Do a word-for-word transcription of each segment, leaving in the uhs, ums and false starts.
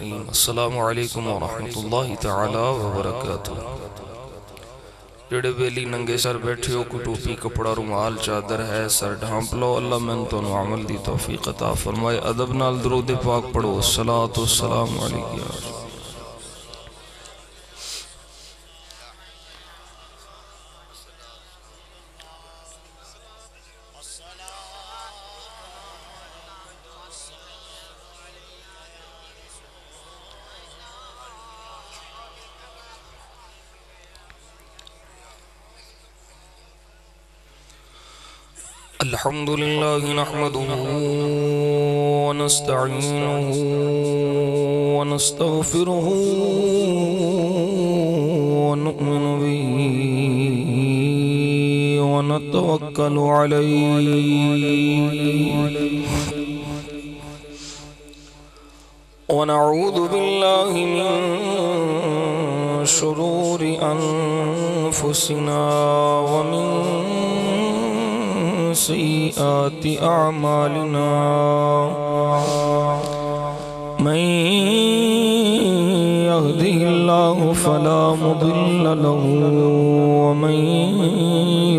रहीम। अस्सलाम वालेकुम रहमतुल्लाहि तआला व बरकातहू। जेड़े वेली नंगे सर बैठे हो, कोई टोपी कपड़ा रुमाल चादर है, सर ढांप लो। अल्लाह मैन तो अमल दी तौफीक अता फरमाए। अदब नाल दरूद पाक पढ़ो, सलात व सलाम अलैका। अल्हम्दुलिल्लाह नहमदुहु व नस्तईनुहु व नस्तगफिरुहु व नु'मिनु बिही व नतवक्कलु अलैहि व नऊदु बिल्लाहि मिन शुरूरि अनफुसिना व मिन سيئات أعمالنا من يهده الله فلا مضل له ومن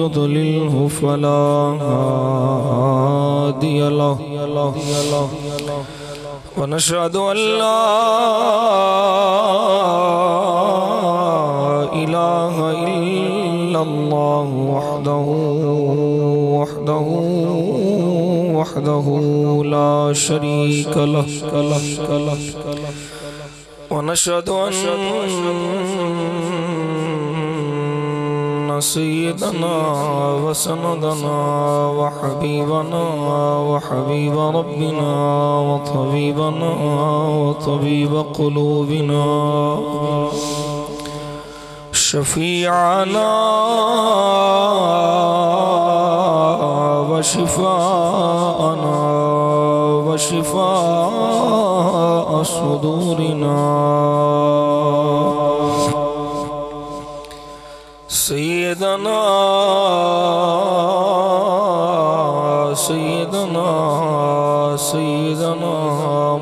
يضلله فلا هادي له ونشهد أن لا إله إلا الله وحده وحده وحده لا شريك له ونشهد أن سيدنا وسندنا وحبيبنا وحبيب ربنا وطبيبنا وطبيب قلوبنا شفيعنا وشفاءنا وشفاء صدورنا سيدنا سيدنا سيدنا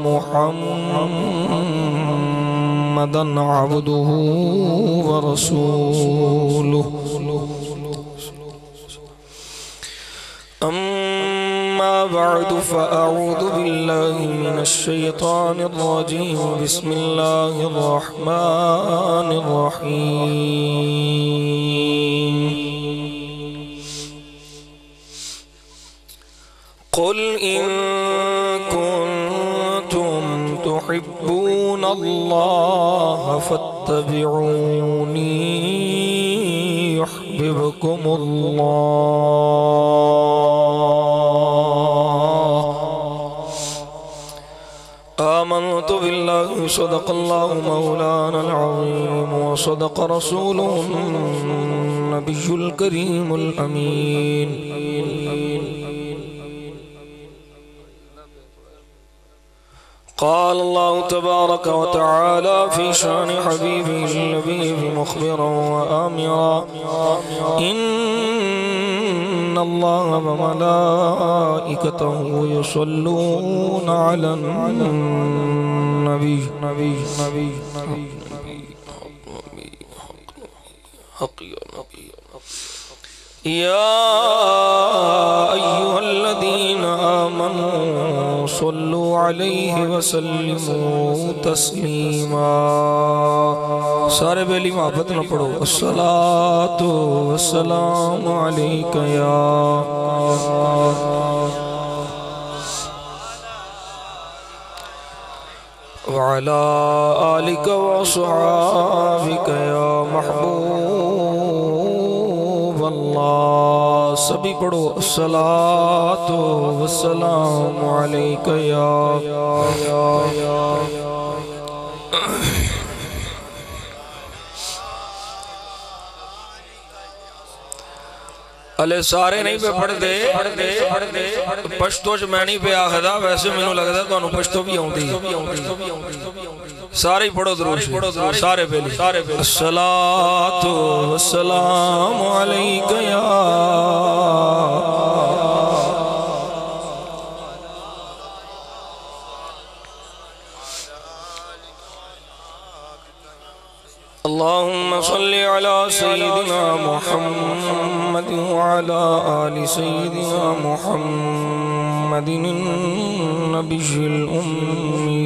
محمدا عبده ورسوله أما بعد فأعوذ بالله من الشيطان الرجيم بسم الله الرحمن الرحيم قل إن كنتم تحبون الله فاتبعوني يحببكم الله آمنت بالله صدق الله مولانا العظيم وصدق رسوله النبي الكريم الأمين قال الله تبارك وتعالى في شأن حبيبه النبي مخبرا وآمرا إن الله وملائكته يصلون على النبي يا أيها الذين آمنوا صلوا عليه وسلموا تسليما سارے بیلی محبت نہ پڑھو الصلاۃ والسلام علیک یا وعلی آلک وصحابک یا محبوب اللہ सभी पढ़ो सलातो वस्सलाम अलैका या अले सारे नहीं पे पढ़ते पश्तो च मैं नहीं पे आखदा वैसे मैनू लगदा तुहानू पश्तो भी आउंदी सारे पढ़ो जरूर सारे पहले सारे अस्सलातु वस्सलामु अलैका या अल्लाहुम्मा सल्लि अला सय्यिदिना मुहम्मद व अला आलि सय्यिदिना मुहम्मदिन नबिय्यिल उम्मी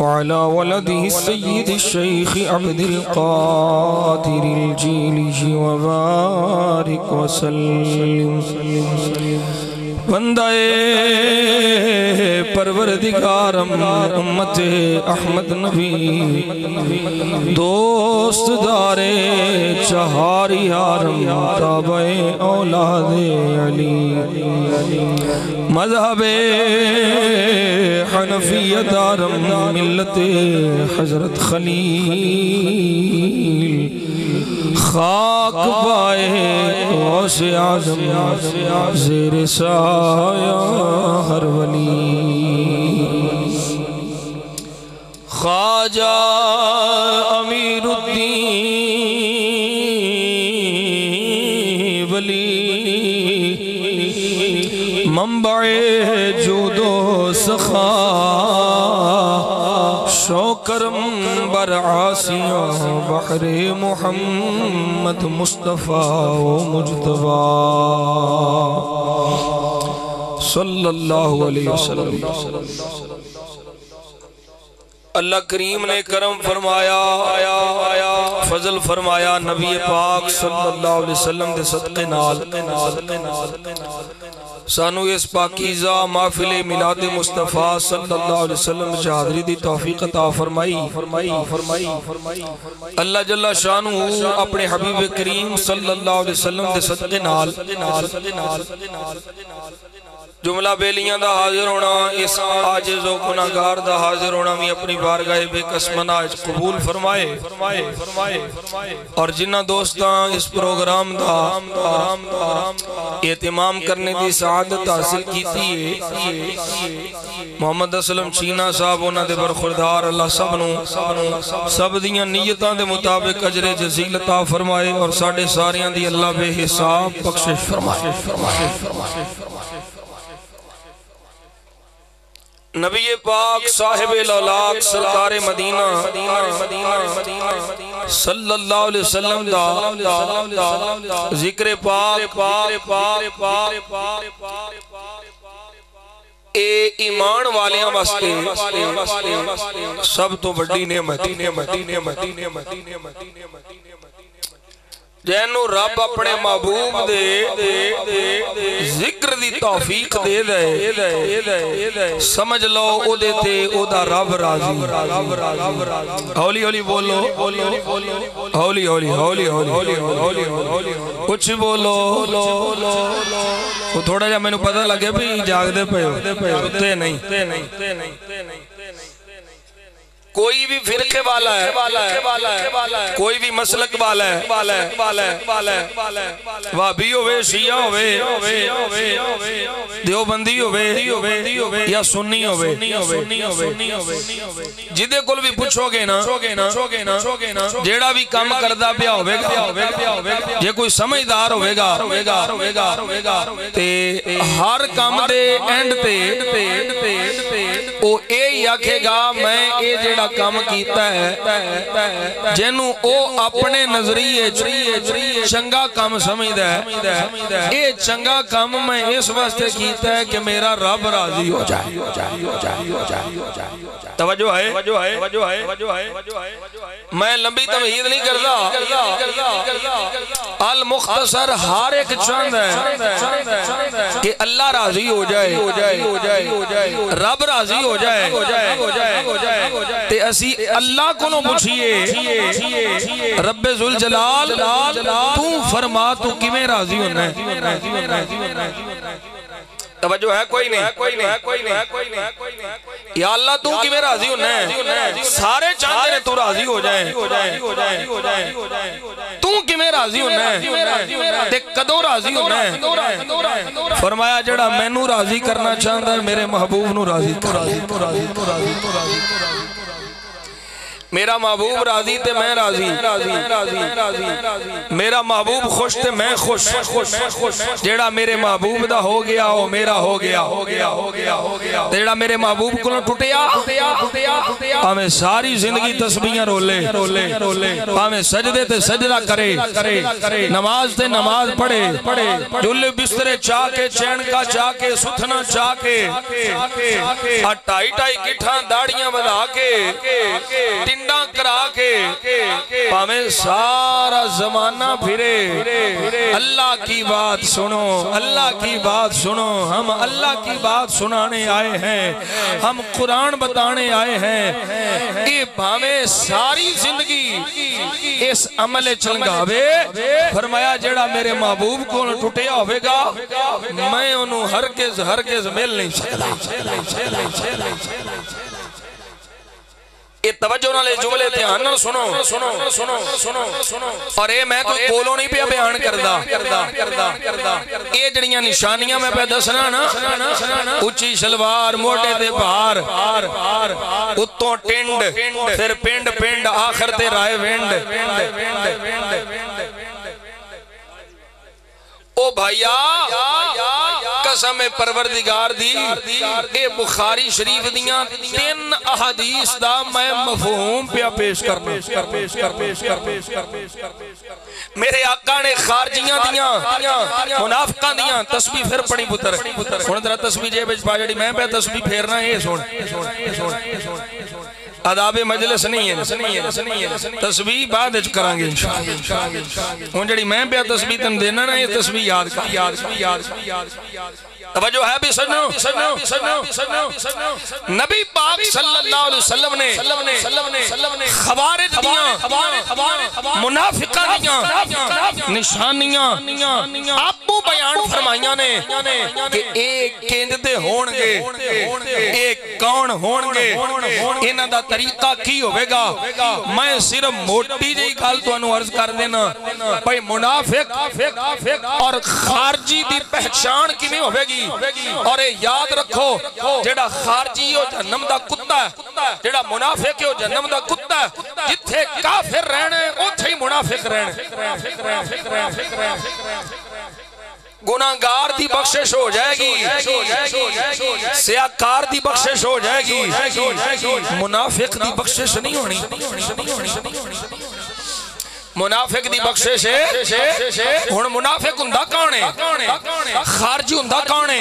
व अला वलदिहि सय्यिदि शेख अब्दिल कादिरिल जीली व बारिक व सल्लिम। बंदाए परवरदिगार उम्मते अहमद नबी दोस्त दारे चहारी यारम ताबे औलादे अली मजहबे हनफियत आरम मिल्लते हजरत खलील खाक पाए गौसे आज़म ज़ेरे साया हर वली ख्वाजा अमीरुद्दीन वली मंबए जूदो सखा शौकरम बर आसिया बहरे मोहम्मद मुस्तफ़ा व मुजतबा सल्लल्लाहु अलैहि वसल्लम। अल्लाह करीम ने करम फरमाया आया आया फजल फरमाया नबी पाक सल्लल्लाहु अलैहि वसल्लम दे सदके नाल सानू इस पाकीज़ा महफिले मिलाद मुस्तफ़ा सल्लल्लाहु अलैहि वसल्लम च हाज़री दी तौफीक अता फरमाई फरमाई फरमाई अल्लाह जल्ला शानू अपने हबीब करीम सल्लल्लाहु अलैहि वसल्लम दे सदके नाल जुमला बेलियां दा हाजिर होना इस आजिज़ो गुनाहगार दा हाजिर होना भी अपनी बारगाह बेकसमना कबूल फरमाए और जिन्ना दोस्तां इस प्रोग्राम दा एहतमाम करने दी सआदत हासिल कीती है मोहम्मद असलम चीना साहब उन्हां दे बरखुरदार अल्लाह सब नूं सब दियां नीयतां दे मुताबिक अजरे जज़ील अता फरमाए और साडे सारियां दी अल्लाह बेहिसाब बख्शिश फरमाए। नबी पाक साहिबे लौलाद सरकारे मदीना सल्लल्लाहु अलैहि वसल्लम दा जिक्र पाक ए ईमान वालियां वास्ते सब तो बड़ी नेमत जैनू रब अपने महबूब दे जिक्र दी तौफीक दे दे समझ लो ओदे ते ओदा रब राजी। हौली हौली बोलो हौली हौली हौली हौली कुछ बोलो थोड़ा जा मैनू पता लगे भी जागदे पे नहीं कोई भी फिरके वाला है कोई भी मसलक वाला है वाबी होवे शिया होवे देवबंदी होवे या सुन्नी होवे जिदे कोल भी पूछोगे ना जेड़ा भी काम करदा पिया होवेगा जे कोई समझदार होवेगा ते हर काम दे एंड पे ओ यही आखेगा मैं ये जेड़ा काम कीता है जेनू ओ अपने नजरिए चंगा काम समझदा है ये चंगा काम मैं इस वास्ते कीता है कि मेरा रब राजी हो जाए। तवज्जो है मैं लंबी तमहीद नहीं करता अल मुख्तसर हर एक चंद है कि अल्लाह राजी हो जाए रब राजी हो जाए ते असी अल्लाह को पूछिए रब्बे जुल जलाल तू फरमा तू किवें राजी होना है। तवज्जो है कोई नहीं कोई नहीं कोई नहीं कोई नहीं या अल्लाह तू किवें राजी होना है सारे चाहते तू राजी हो जाए तू किवें राजी होना है ते कदों राजी होना है। फरमाया जेड़ा मैनू राजी करना चाहता है मेरे महबूब नू राजी करा मेरा महबूब राजी ते मैं राजी, मेरा महबूब खुश ते मैं खुश, जेड़ा मेरे महबूब दा हो गया हो मेरा हो गया हो गया हो गया हो गया, जेड़ा मेरे महबूब कोलों टुटिया भावें सारी जिंदगी तस्बीहां रोले रोले रोले, भावें सजदे ते सजदा करे करे, नमाज ते नमाज पढ़े पढ़े, झुल्ले बिस्तरे चाके चैन का चाके सुथना चाके, ढाई ढाई गिट्ठां दाड़ियां बना के टिंडा करा के, भावें सारा जमाना फिरे अल्लाह की बात सुनो, अल्लाह की बात सुनो। हम अल्लाह की बात सुनाने आए हैं, हम कुरान बताने आए हैं कि भावें सारी जिंदगी इस अमल चलगावे। फरमाया जेड़ा मेरे महबूब को टुटिया होगा मैं उन्होंने हरगिज़ हरगिज़ मिल नहीं सकता। ये तवज्जो नाल जुमले ध्यान नाल सुनो सुनो सुनो सुनो सुनो, और ये मैं कोई कोलो नहीं पे बयान करदा करदा करदा, ये जड़ियां निशानियां मैं पे दसना ना, उची सलवार मोटे ते भार उत्तों टिंड, फिर पिंड पिंड आखिर ते राय विंड। ओ भाइया कसम परवरदिगार दी, ए बुखारी शरीफ दियां तीन अहादीस दा मैं मफहूम पे पेश करना। मेरे आका ने खारजियां दियां मुनाफिकां दियां तस्बीह फिर पढ़ी पुत्र, हुण तेरा तस्बीह जेब विच पा जड़ी मैं पे तस्बीह फेरना। ए सुन आदाबे मजलिस नहीं है, तस्बीह बाद इच करांगे इंशाअल्लाह। हुण जेड़ी मैं पे तस्बीह तैनूं देना ना, ये तस्बीह याद कर याद याद याद। तवज्जो है भी सजनो सजनो सजनो सजनो, नबी पाक सल्लल्लाहु अलैहि वसल्लम ने ने खवारिज दियां मुनाफिकां दियां निशानियां आपो बयान फरमाइयां ने कि एक केंद्र होणगे, एक कौन होणगे, इन्हां दा तरीका की होवेगा। मैं सिर्फ मोटी जी गल तुहानू अर्ज कर देना भाई, मुनाफिक और खारजी दी पहचान किवें होवेगी। और याद रखो जेड़ा खारजी ओ जहन्नम दा कुत्ता है, जेड़ा मुनाफिक ओ जहन्नम दा कुत्ता है। जिथे काफिर रहना उथे ही मुनाफिक रहना। गुनाहगार की बख्शिश हो जाएगी, सियाकार की बख्शिश हो जाएगी, मुनाफिक की बख्शिश नहीं होनी। मुनाफिक दी बख्शिश है। हुण मुनाफिक हुंदा कौन है, खारजी हुंदा कौन है?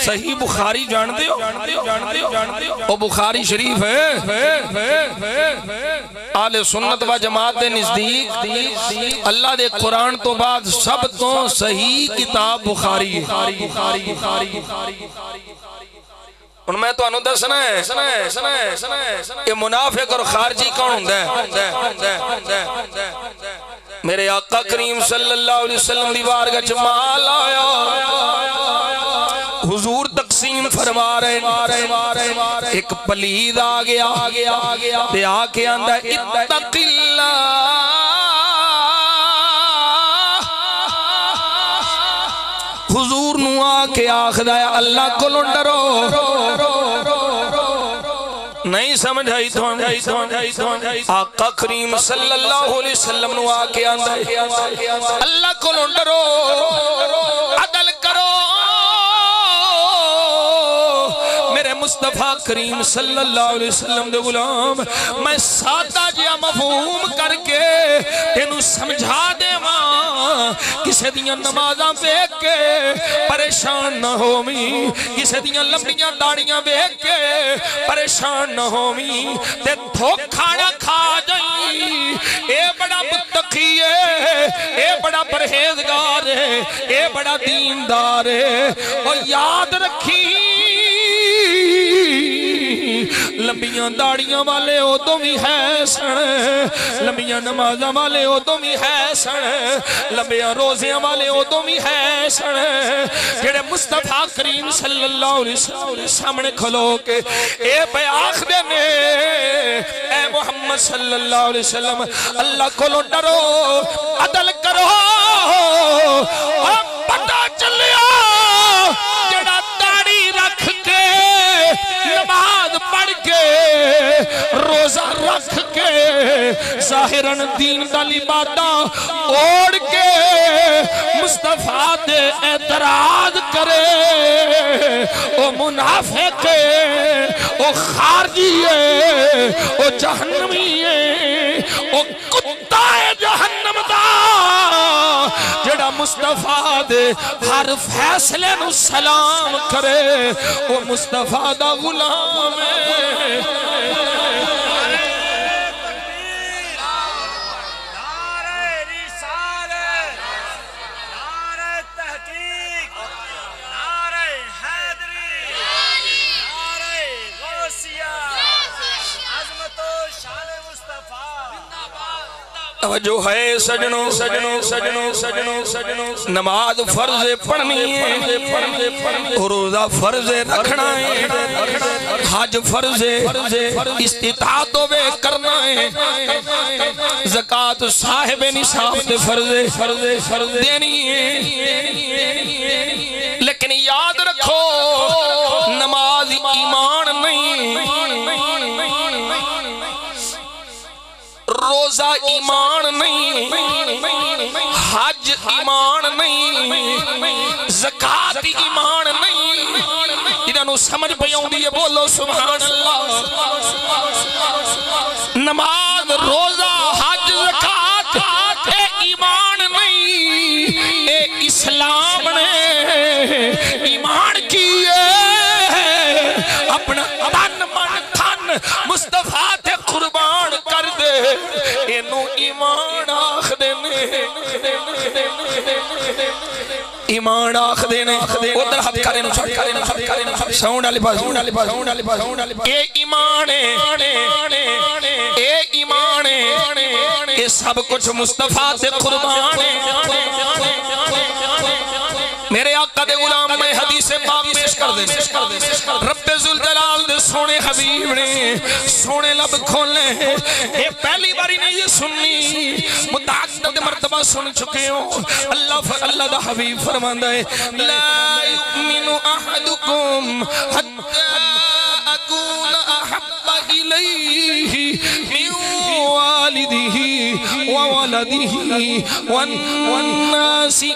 सही बुखारी जानदे हो, ओ बुखारी शरीफ है। आले सुन्नत व जमात दे नज़दीक अल्लाह दे कुरान तो बाद सब तो सही किताब बुखारी है। हुण मैं तुहानू दसना है मुनाफिक और खारजी कौन हुंदा है। मेरे आका करीम सल्लल्लाहु अलैहि वसल्लम दी बारगाह च माल आया, हुजूर तकसीम फरमा रहे। एक पलीद आ गया ते आके आंदा इत्तकिल्लाह, हुजूर नू आके आखदा अल्लाह कोलों डरो। नहीं समझ आई आका करीम सल्लल्लाहु अलैहि वसल्लम नु आके आंदा अल्लाह कोलों डरो, अदल करो। मेरे मुस्तफा करीम सल्लल्लाहु अलैहि वसल्लम दे गुलाम मैं सादा जिहा मफहूम करके तेनू समझा देवां, किसे दियां नमाज़ां देख के परेशान न होवी, किसे दियां लंबियां दाड़ियां देख के परेशान न होवी, ते धोखा ना खा जाई। ए बड़ा मुत्तकी है, ए बड़ा परहेजगार है, ए बड़ा दीनदार है। और याद रखी लंबियां दाड़ियां वाले ओ तो भी है सन, लंबियां नमाज़ां वाले ओ तो भी है सन, लंबियां रोज़ियां वाले ओ तो भी है सन। जेड़े मुस्तफा करीम सल्लल्लाहु अलैहि वसल्लम दे सामने खलो के ए पे आखदे ने ए मुहम्मद सल्लल्लाहु अलैहि वसल्लम अल्लाह कोलों डरो, अदल करो। ओ पता चलिया जेड़ा दाड़ी रख के नमाज़ पढ़ के रोजा रख के ज़ाहिरन दीन दा लिबादा ओढ़ के मुस्तफा दे एतराज करे ओ मुनाफिक ओ खारजी है ओ जहन्नमी है ओ कुत्ता है जहन्नम दा जेड़ा मुस्तफा दे हर फैसले नु सलाम करे ओ मुस्तफा दा गुलाम है। जो है सजनों सजनों सजनों सजनों सजनों नमाज फर्ज पढ़नी है, रोजा फर्ज रखना है, हज फर्ज इस्तिताअत होवे करना है, ज़कात साहिब निसाब दे फर्ज फर्ज फर्ज देनी है। लेकिन याद रखो नमाज ईमान नहीं, रोजा ईमान नहीं, हज ईमान नहीं, ज़कात ईमान नहीं। इन्हों समझ पई आउंदी है, बोलो सुभान अल्लाह। नमाज रोजा हज ज़कात ए ईमान नहीं, ए इस्लाम ने ईमान की है। अपना तन मन धन मुस्तफा ते कुर्बान कर दे, इनु ईमान आखदे ने, ईमान आखदे ने। उधर हाथ करे नु छड़ करे नु छड़ करे नु साउंड वाले पास साउंड वाले पास साउंड वाले पास साउंड वाले पास। ए ईमान है, ए ईमान है, ये सब कुछ मुस्तफा से कुर्बान है। मेरे आका दे गुलाम में हदीसे पाक पेश कर दे, रब्बे जुल जलाल दे सोने हबीब ने सोने लब खोले। ये पहली बारी नहीं, ये सुननी मुताअद्दद मर्तबा सुन चुके हो। अल्लाह अल्लाह दा हबीब फरमांदा है, ला युमिनु अहदुकुम हत्ता अकून अहब्बा इलैहि मिन वालिदिही व वलदिही वन नासि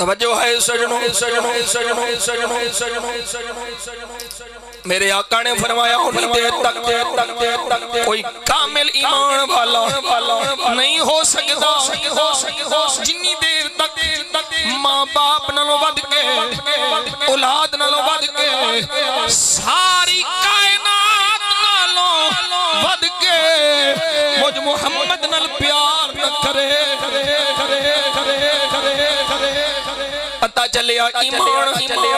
तवज्जो है सजनों सजनों सजनों सजनों सजनों। मेरे आका ने फरमाया, उतनी देर तक देर तक देर तक कोई कामिल ईमान वाला नहीं हो सकता जिन्नी देर तक माँ बाप नालों वध के, औलाद नालों वध के, सारी कायनात नालों वध के मुझ मुहम्मद नाल प्यार न करे। पता चलिया ईमान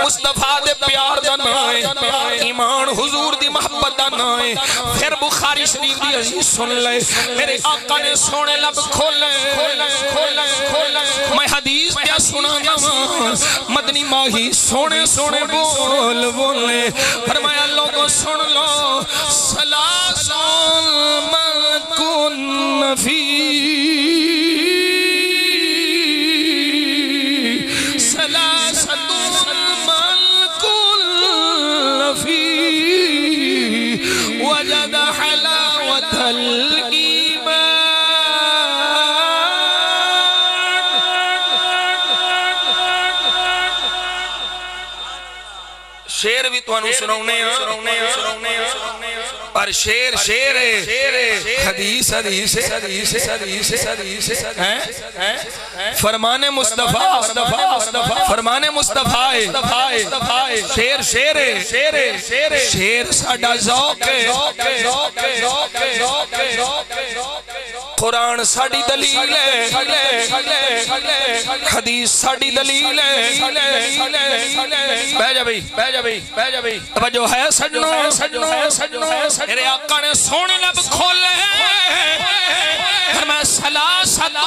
मुस्तफा दे प्यार दा ना है, ईमान हुजूर दी मोहब्बत दा ना है। फिर बुखारी शरीफ दी हदीस सुन ले, मेरे आका ने सोने लब खोले। मैं हदीस क्या सुनाना वां, मदनी माही सोने सोने बोल बोले। फरमाया, लोगों सुन लो, सलासुन मकुन फी शेर भी तुहानू सुनाउने पर शेर शेर हदीस हदीस हदीस हदीस हदीस हैं फरमाने मुस्तफा फरमाने मुस्तफा शेर शेर शेर शेर शेर साडा ज़ौक है, कुरान साड़ी दलील है, हदीस साड़ी दलील है। बह जा भाई बह जा भाई बह जा भाई। अब जो है सजनों सजनों सजनों मेरे आका ने सोने लब खोले। मैं सलासतुन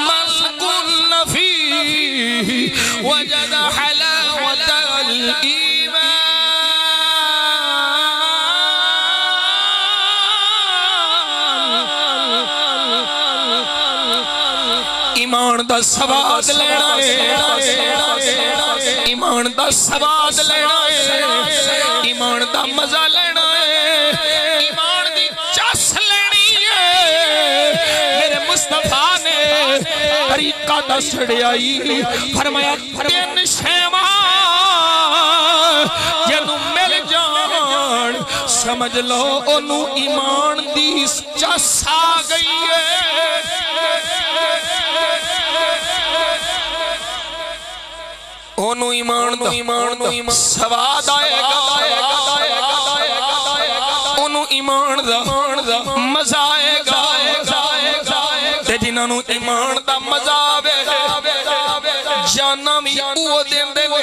मलकुन फी दा स्वाद लेना है, ईमान दा स्वाद लेना है, ईमान दा मजा लेना है, ईमान दी चास लेनी है। मेरे मुस्तफा ने तरीका दस छड़ाई, फरमाया तीन शैवां जदों मिल जान समझ लो ओनू ईमान दी चास आ गई है। ओनू ईमान दा ईमान दा स्वाद आएगा, ओनू ईमान दा मजा आएगा। ते जिन्हां नू ईमान दा मजा आवे जानां वी ओह देंदे ने।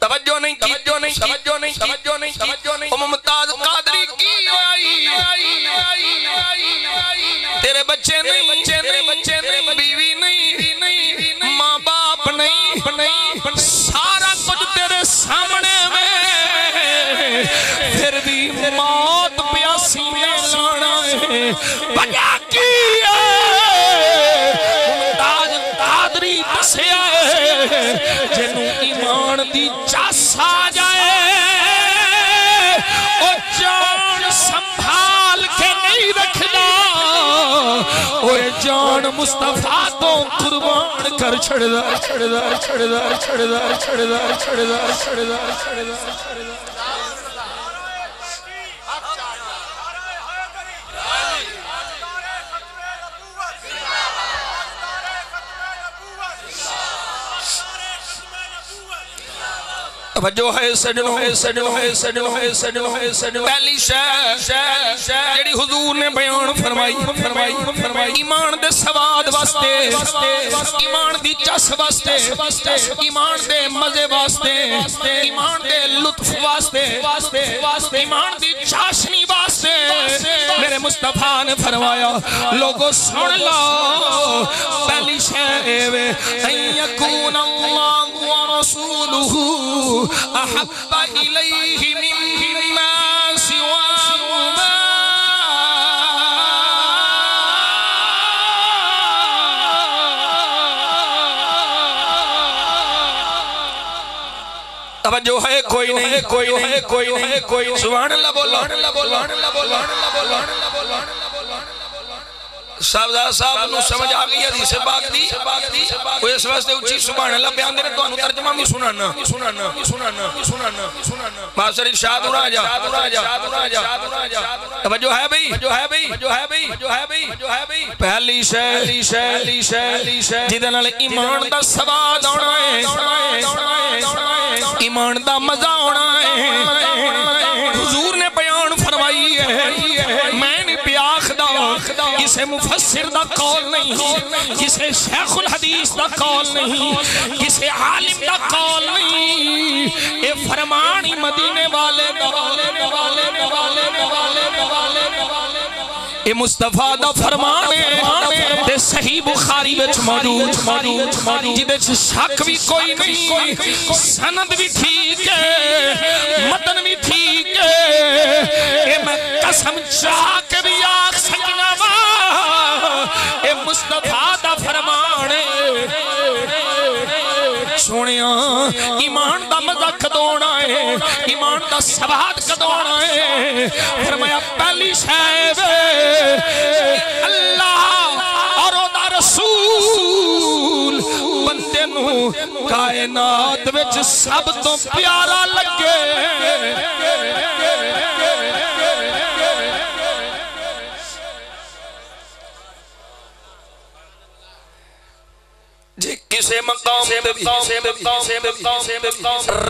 तवज्जो नहीं की, तवज्जो नहीं की, तवज्जो नहीं की, तवज्जो नहीं की, तवज्जो नहीं। मुमताज कादरी की आई तेरे बच्चे नहीं, बच्चे नहीं, बच्चे नहीं, बीवी नहीं, माँ बाप नहीं, सारा कुछ तेरे सामने में, फिर भी मौत प्यासी में लाना है। वजह की है मुमताज कादरी दसिया जिन्हू ईमान दी चास आ जाए ओ जान संभाल के नहीं रखना, ओ जान मुस्तफा तो कुर्बान कर छड़दा छड़दा छड़दा छड़दा छड़दा छड़दा छड़दा छड़दा। वजो है सजनो है सजनो है सजनो है सजनो है सजनो। पहली शह जेड़ी हुजूर ने बयान फरमाई फरमाई फरमाई ईमान दे स्वाद वास्ते, ईमान दी चस वास्ते, ईमान दे मजे वास्ते, ईमान दे लुत्फ वास्ते, ईमान दी चाशनी वास्ते मेरे मुस्तफा ने फरमाया लोगो सुन लो पहली शह एवे अयकून अल्लाहु व रसूलुहु أحب إليه مما سواهما तवज्जो है। कोई नहीं, कोई नहीं, कोई नहीं, कोई। सुभान अल्लाह बोलो, सुभान अल्लाह बोलो, सुभान अल्लाह बोलो, सुभान अल्लाह बोलो। साहबजादा साहब नू समझ आ गई हदीस पाक दी। कोई इस वास्ते उच्ची सुभान अल्लाह बयान दे तुहानू तर्जुमा भी सुनाना सुनाना सुनाना सुनाना सुनाना। मास्टर इरशाद उरा जा उरा जा उरा जा। तवज्जो है भाई, जो है भाई, जो है भाई, जो है भाई, जो है भाई। पहली शै शै शै जिदे नाल ईमान दा स्वाद आना है, ईमान दा मजा आना है। हुजूर ने बयान फरमाई है, मैं नहीं प्याखदा किसे मुफस्सिर दा कौल नहीं, किसे शेखुल हदीस दा कौल नहीं, किसे आलिम दा कौल नहीं। ए फरमान ही मदीने वाले दा, ए मुस्तफा दा फरमान है ते सही बुखारी विच मौजूद मौजूद जिदे च शक भी कोई नहीं, सनद भी ठीक है, मतन भी ठीक है। ए मैं कसम चाह के भी आख सकना वा ए मुस्तफा दा फरमान है। सुनिया ईमान दा मजा कदोना है, ईमान दा स्वाद कदोना है। फरमाया पहली शैब अल्लाह और ओदा रसूल बंदे नू कायनात विच सब तो प्यारा लगे। किसे मकाम पे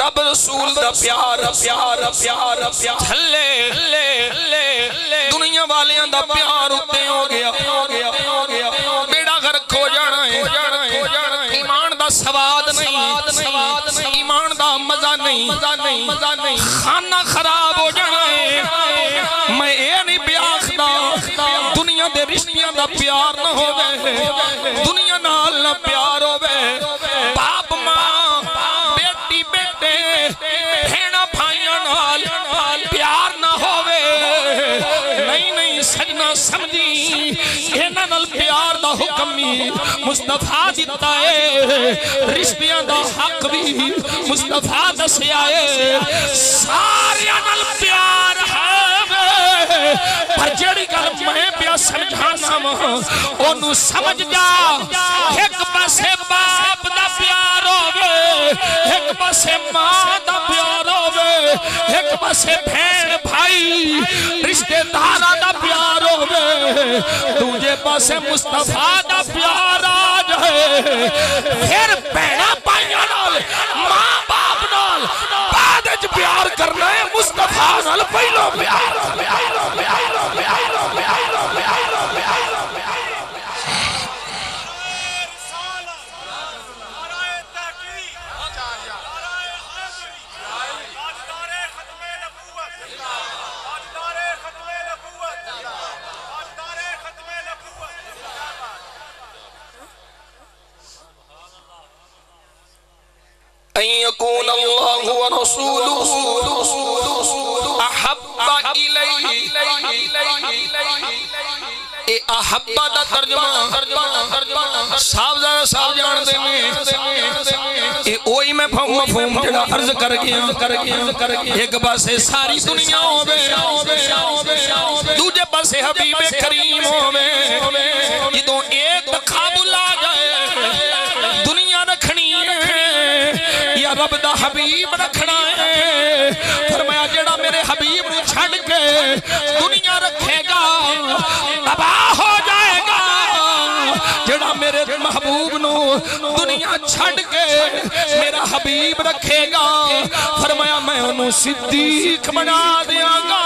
रब रसूल दा प्यार प्यार प्यार हल्ले हल्ले दुनिया वालियां दा प्यार उते हो गया हो गया हो गया बेड़ा गर्क हो जाना है। ईमान दा स्वाद नहीं, ईमान दा मजा नहीं, मजा नहीं, खाना खराब हो जाना है। मैं ये नहीं प्याखदा दुनिया दे रिश्तियां दा प्यार ना होवे, दुनिया नाल ना प्यार होवे। बाप मां बेटी बेटे भेणा भाइयां नाल प्यार ना होवे। नहीं नहीं सजना समझी यार दा हुक्मी मुस्तफा दिता है, रिश्तियां दा हक भी मुस्तफा दस्या है। सारे नाल प्यार है, पर जेड़ी गल मैं पिया समझाना वा ओनू समझ जा। एक पासे बाप दा प्यार होवे, एक पासे मां दा प्यार होवे, एक पासे भैन भाई रिश्तेदारां दा प्यार होवे, दूजे पासे मुस्तफा दा प्यार आ जाए। फिर भैणा भाइयां नाल मां बाप नाल बाद विच प्यार करना है, मुस्तफा नाल पहलो प्यार दूजे पासे हबीब करीम होवे। जदों एक तकाबुल आ जाए, दुनिया रखनी है या रब दा हबीब रखना है। फरमाया जेड़ा मेरे हबीब नूं छड़ के दुनिया रखेगा तबाह हो जाएगा, जेड़ा मेरे महबूब नूं दुनिया छड़ के मेरा हबीब रखेगा। फरमाया मैं उन्होंने सिद्दीक बना देंगा,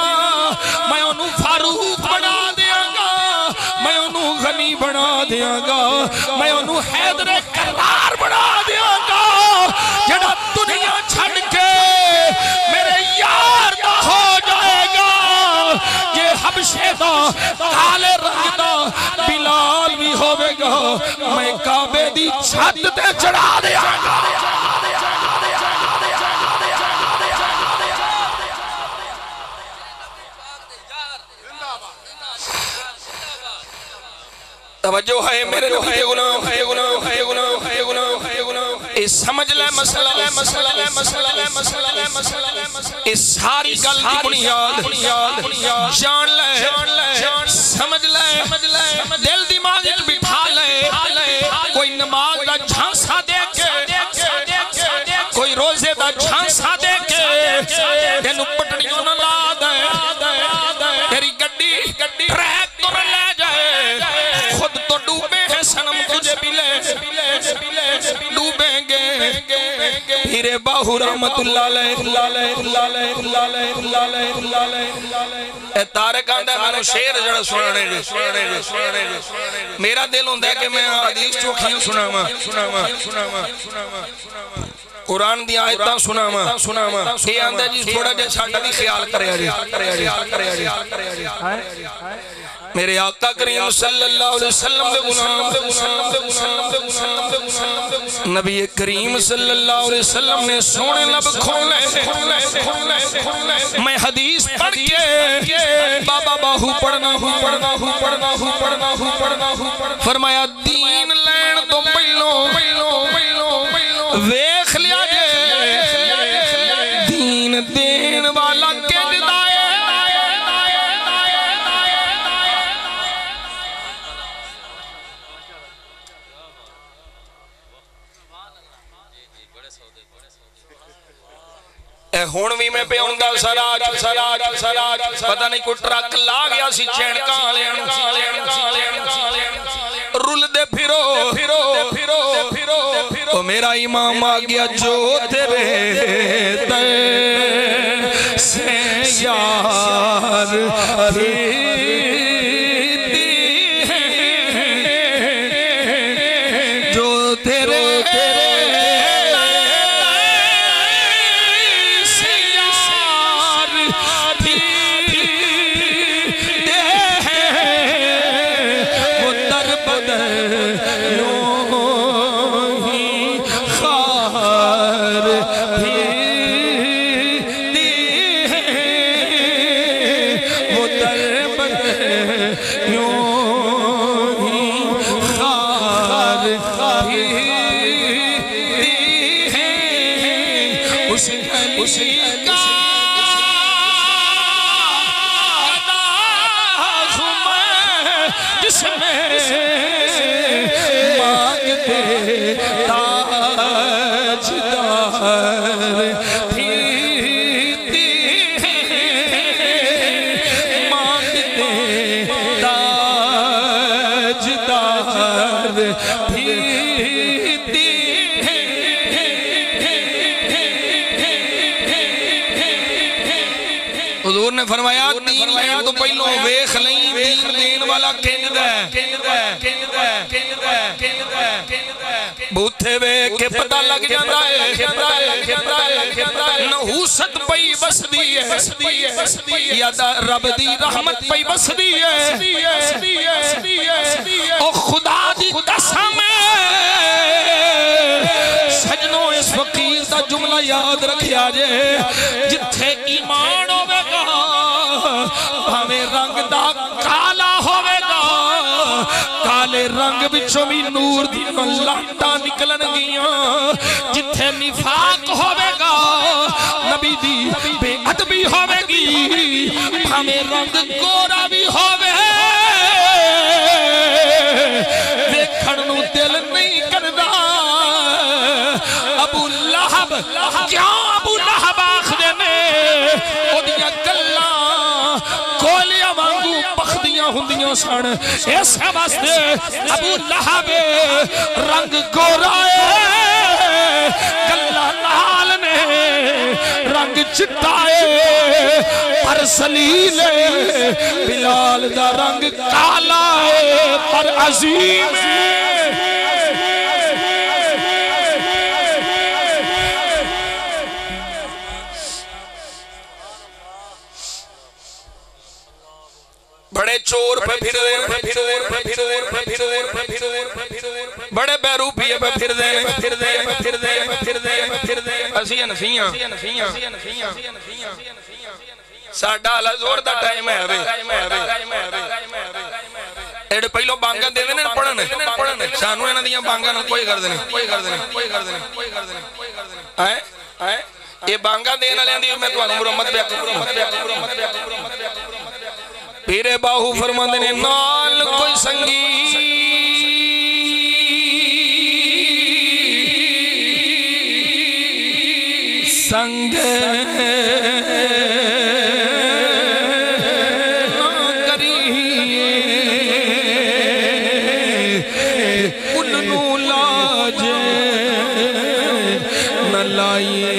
मैं उन्होंने फारूक बना देंगा, मैं उन्होंने गनी बना देंगा, मैं उन्होंने हैदर करार बना देंगा। जड़ा दुनिया छड़ के मेरे यार दा हो जाएगा। ये हबशे दा काले रंग दा बिलाल भी होवेगा, मैं काबे दी छत ते चढ़ा देंगा। तवज्जो है मेरे है गुनाह है गुनाह है गुनाह है गुनाह है गुनाह। इस समझ ले मसला है मसला है मसला है मसला है मसला है। इस सारी गल की बुनियाद जान ले, समझ ले, दिल दिमाग में बिठा ले। कोई नमाज दा झांसा दे के, कोई रोजे दा झांसा दे के तेनू पटड़ियों ना ला दे। तेरी गड्डी ट्रैक तो ले जाए, खुद तो डूबे हैं सनम तुझे बिले डूबेंगे। हीरे बाहू रहमतुल्लाह अलैह तारे कहंदा मैनू शेर जड़ा सुनाने दे। मेरा दिल हुंदा है कि मैं हदीस चोखियां सुनावां सुनावां सुनावां सुनावां, कुरान दी आयतां सुनावां सुनावां। ए आंदा जी थोड़ा जिहा साडा भी ख्याल करया जी हाय। मेरे आका करीम सल्लल्लाहु अलैहि वसल्लम दे गुनाह नबी करीम सल्लल्लाहु अलैहि वसल्लम ने सोने लब खोले। मैं हदीस पढ़ के बाबा बाहू पढ़ना हूं पढ़ना हूं पढ़ना हूं पढ़ना हूं पढ़ना हूं। फरमाया दीन लैन तो पहलो पहलो पहलो देख लिया जे दीन देन वाला कहदा है। हुण भी मैं पियाउंदा सारा सारा सारा पता नहीं कोई ट्रक ला गया सी चैनका वालेयां रुलदे फिरो फिरो फिरो फिरो। ओ मेरा इमाम आ गया जो तेरे दर से यार उसी का जिसमें मांगते ताजदार फरमाया फरमाया तो पहलो वेख लई वेख लेन वाला किंदा किंदा किंदा किंदा किंदा बूथे वे के पता लग जांदा है नहूसत पई बसदी है याद रब दी रहमत पई बसदी है ओ खुदा दी कसम सजनों इस फकीर दा जुमला याद रखिया जे जिथे ईमान होवेगा भावे रंग दा काला होवेगा काले रंग विचों भी नूर दी लाटां निकलणगियां जिथे निफाक होवेगा नबी दी बेअदबी होवेगी भावे रंग गोरा भी होवे देखण नूं दिल नहीं करदा अबू लहब क्यों अबू लहब आखदे ने ओदियां गल्लां कोलियां वांगू बखदियां हुंदियां सन इस वास्ते अबू लहब रंग गोरा है गल्लां लाल ने रंग चिट्टा है पर सलील बिलाल दा रंग काला है पर अजीम है बड़े चोर पे फिर बड़े बैरूपी पे फिर साडा हला जोर दा टाइम है एड़े पहलो बांगा देवे ने पढ़न सानू इन्हां दीयां बांगा नूं कोई कर देने कोई कर देने कोई कर देने कोई कर देने है है ए बांगा देण वालियां दी मैं तुहानू मुरम्मत पे करूं पीरे बाहू फरमांदे ने नाल कोई संगी संग ना करिए उन्नू लाज न लाइए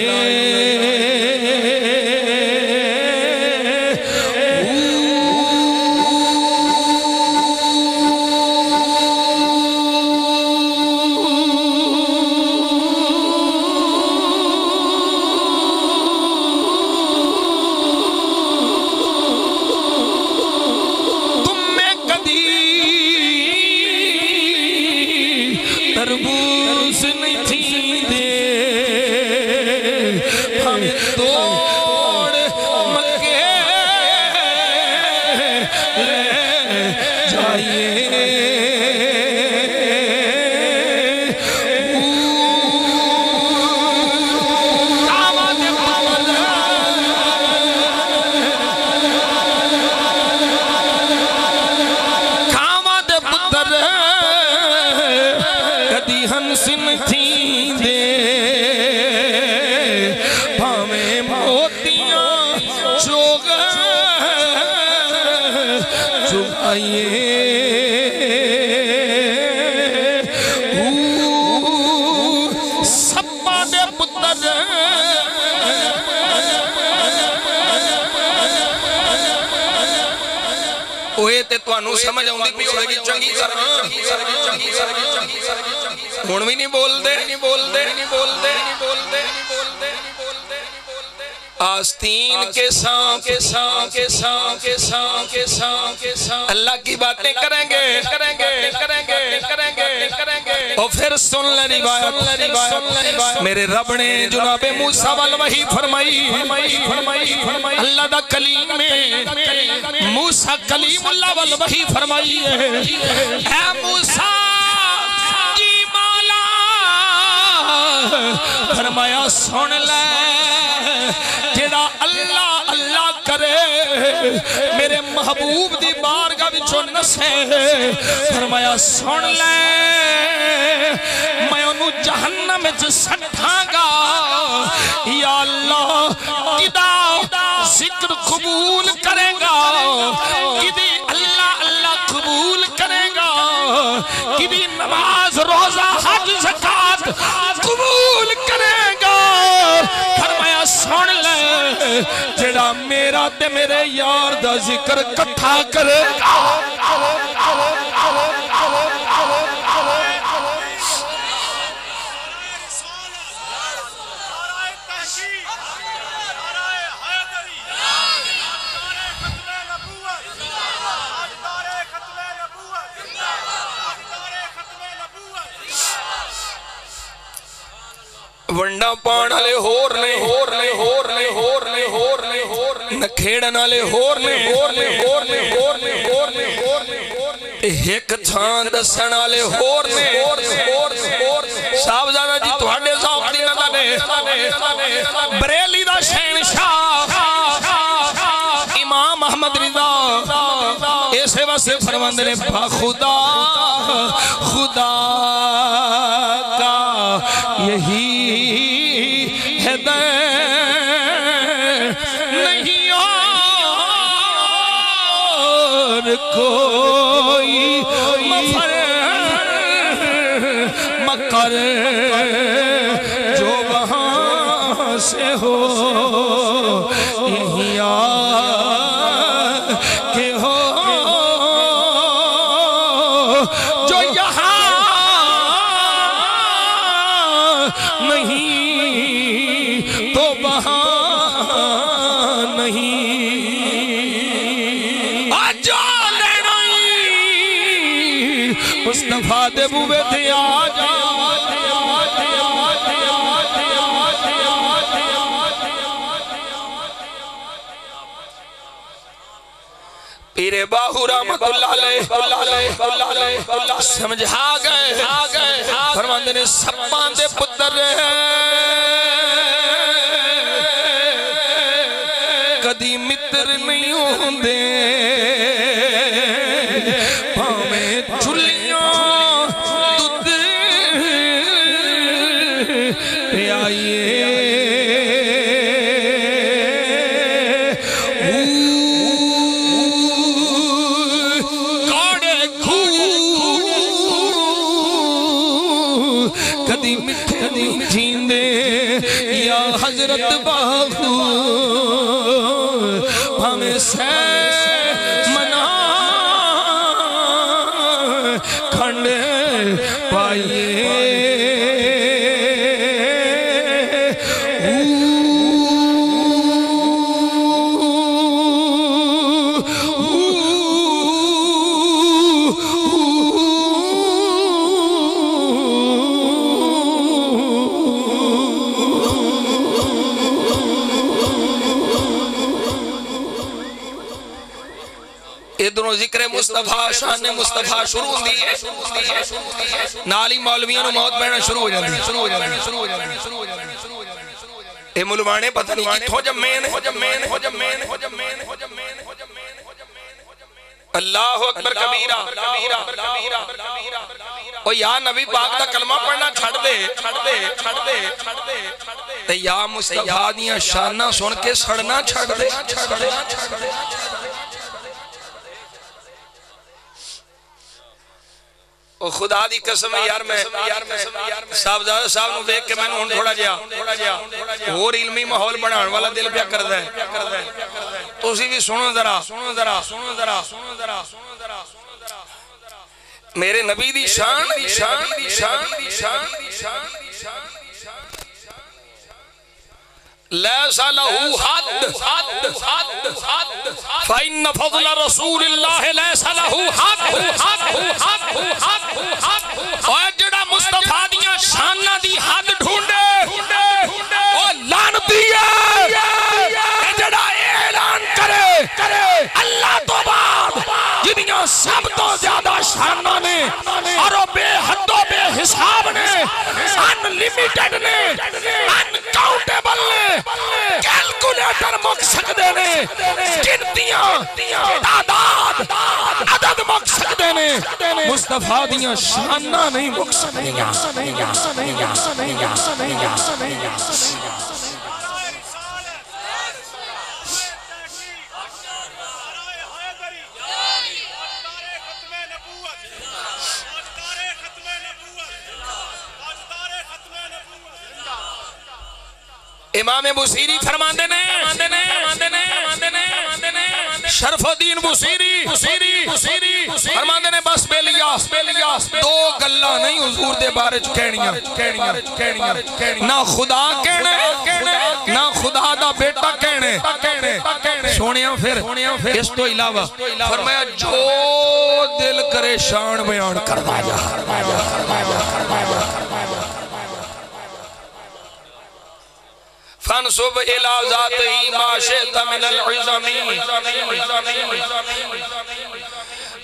समझ आउंदी पई होगी चंगी तरह हुण भी नहीं बोलदे नहीं बोलदे नहीं बोलदे नहीं बोलदे आस्तीन के सां के सां के सां के सां के सां के सां अल्लाह की बातें करेंगे करेंगे करेंगे करेंगे करेंगे और फिर सुन ले रिवायत मेरे रब ने जनाबे मूसा वाल वही फरमाई अल्लाह दा कलीम में मूसा कलीमुल्लाह वाल वही फरमाई है ऐ मूसा की माला फरमाया सुन ले मेरे महबूब दी बारगाह विचों नसे। फरमाया सुन ले मैं उन्होंने जहन्नम विच सट्ठांगा। या अल्लाह किदा जिक्र कबूल करेगा, किदी अल्लाह अल्लाह कबूल करेगा, किदी नमाज रोजा हज ज़कात कबूल करेगा। फरमाया सुन ले जेड़ा मेरा ते मेरे यार दा जिक्र कट्ठा करेगा। वंडा पाण वाले होर ने होर ने होर ने होर ने होर ने होर ने नखेड़न वाले होर ने होर ने होर ने होर ने होर ने होर ने एक छां दसण वाले होर ने होर ने होर ने होर ने। साहबजादा जी तुम्हारे शौक दी ना ने बरेली दा शहंशाह इमाम अहमद रिजा ऐसे वास्ते फरमांदे ने बा खुदा खुदा का यही नहीं और कोई मफर मकर जो वहाँ से हो के हो जो यहाँ नहीं तो वहाँ नहीं। आज लेना मुस्तफा दे बुवे थे आज पीरे बाहू रहमतुल्लाह अलैह समझा गए। फरमाते ने सब्बां दे पुत्तर कदी मित्र नहीं होंदे भावें चुलियां दुध पियाइए। कदी मिठे जींदे या हजरत बाहू भावे सै मना खंड पाइए। इधरों जिक्र मुस्तफा शान मुस्तफा शुरू होती है नाल ही मौलवियों को मौत पैना शुरू हो जाती है शुरू हो जाती है शुरू हो जाती है शुरू हो जाती है शुरू हो जाती है शुरू हो जाती है। ये मुलवाने पता नहीं किथों जब मेन हो जब मेन हो जब मेन हो जब मेन हो जब मेन हो जब मेन हो जब मेन हो जब मेन। अल्लाह अकबर कबीरा कबीरा कबीरा। ओ या नबी पाक दा कलमा पढ़ना छड़ दे छड़ दे छड़ दे छड़ दे ते या मुस्तफा दीयां शानां सुन के सड़ना छड़ दे छड़ दे छड़ दे। खुदा दी कसम यार मैं साहबजादा साहब नूं देख के मैनूं हुण थोड़ा जिहा होर इल्मी माहौल बनाउण वाला दिल पिया करदा है। तुसीं भी सुनो जरा सुनो जरा सुनो जरा सुनो जरा सुनो जरा मेरे नबी दी शान दी शान दी शान दी शान दी शान दी शान लैसा लहू हद हद हद हद फइन फजल रसूलुल्लाह लैसा लहू हद हद हद हद। और जेड़ा मुस्तफा दीयां शानां दी हद ढूंढे ओ लानती है ए जेड़ा ऐलान करे करे अल्लाह तो बाद जिदियां सब तो ज्यादा शानां ने और बेहदों बेहिसाब ने अनलिमिटेड ने अनकाउंटेबल ने कैलकुलेटर मुक सकते ने, गिनतियां तादाद अदद मुक सकते ने, मुस्तफा दियां शाना नहीं मुक सकदियां। इमाम बुसीरी फरमाते ने, शरफुद्दीन बुसीरी फरमाते ने बस बेलिया दो गल्ला नहीं हुजूर दे बारे च कहनियां, ना खुदा कहने ना खुदा दा बेटा कहने। सुनिया फिर इस तो इलावा फरमाया जो दिल करे शान बयान करदा जा।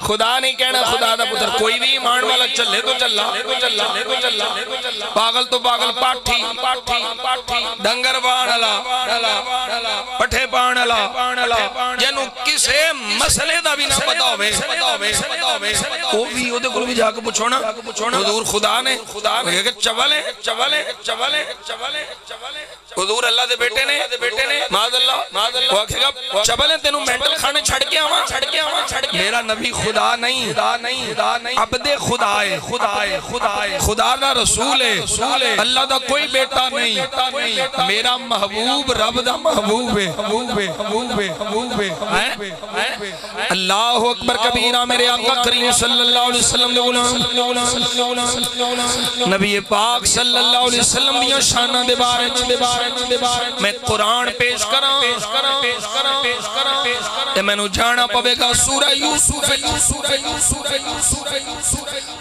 खुदा नहीं कहना खुदा दा पुत्र, कोई भी ईमान वाला चले तो चला, पागल तो पागल, पाठी डंगर पाण वाला, पठे पाण वाला, जेनू किसी मसले का भी ना पता होवे वो भी ओदे कोल भी जाके पूछो ना हुजूर खुदा ने, खुदा के चवल है चवल है चवल है चवल है चवल है हुजूर अल्लाह दे बेटे ने बेटे ने माज़ल्लाह माज़ल्लाह वो आखेगा चवल है तेनू मेंटल खाने छड़ के आवा छड़ के आवा छड़ के। मेरा नबी खुदा नहीं खुदा नहीं खुदा नहीं अब्दे खुदा है खुदा है खुदा है, खुदा दा रसूल है रसूल है, अल्लाह दा कोई बेटा नहीं, मेरा महबूब रब दा महबूब है महबूब है महबूब है। अल्लाहु अकबर कबीरा। मेरे आका करीम सल्लल्लाहु अलैहि वसल्लम दे गुलाम नबी पाक सल्लल्लाहु अलैहि वसल्लम दी शान दे बारे च मैं कुरान पेश करा पेश करा पेश करा पेश करा पेश करा मैनू जाना पवेगा। सूरह यूसुफ सूरह यूसुफ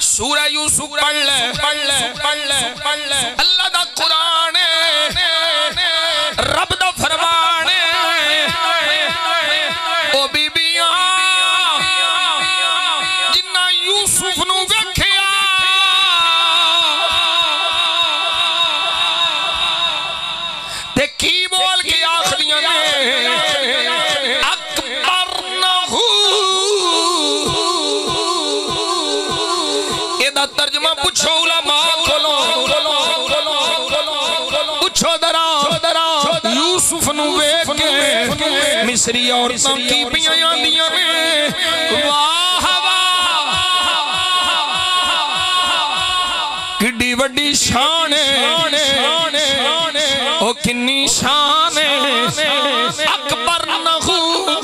सूरह यूसुफ पढ़ ले पढ़ ले पढ़ ले पढ़ ले। अल्लाह दा कुरान है, रब दा फरमान है। ओ बीबियां जिन्ना यूसुफ नू वेखे की बोल के आखदियां ने अकबर नहू। एदा तर्जमा पूछो उलमा कोलों, पूछो दरा यूसुफ नू वेख के मिस्री औरतां की पियां आंदियां ने वाह वाह किड्डी वड्डी शान है ओ किन्नी शान अकबर नहू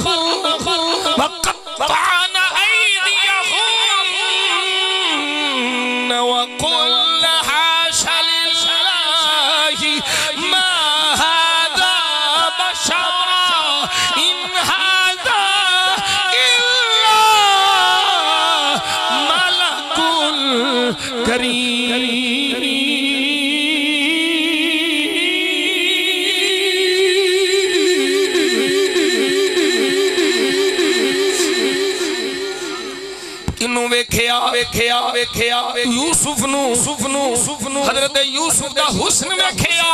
वक़त्तान ऐदियहुम वक़ुल हाशा लिल्लाहि मा हादा बशरा इन हादा इल्ला मलकुल करीम। वेख्या वेख्या वेख्या यूसुफ नू यूसुफ नू यूसुफ नू हजरत यूसुफ दा हुस्न वेख्या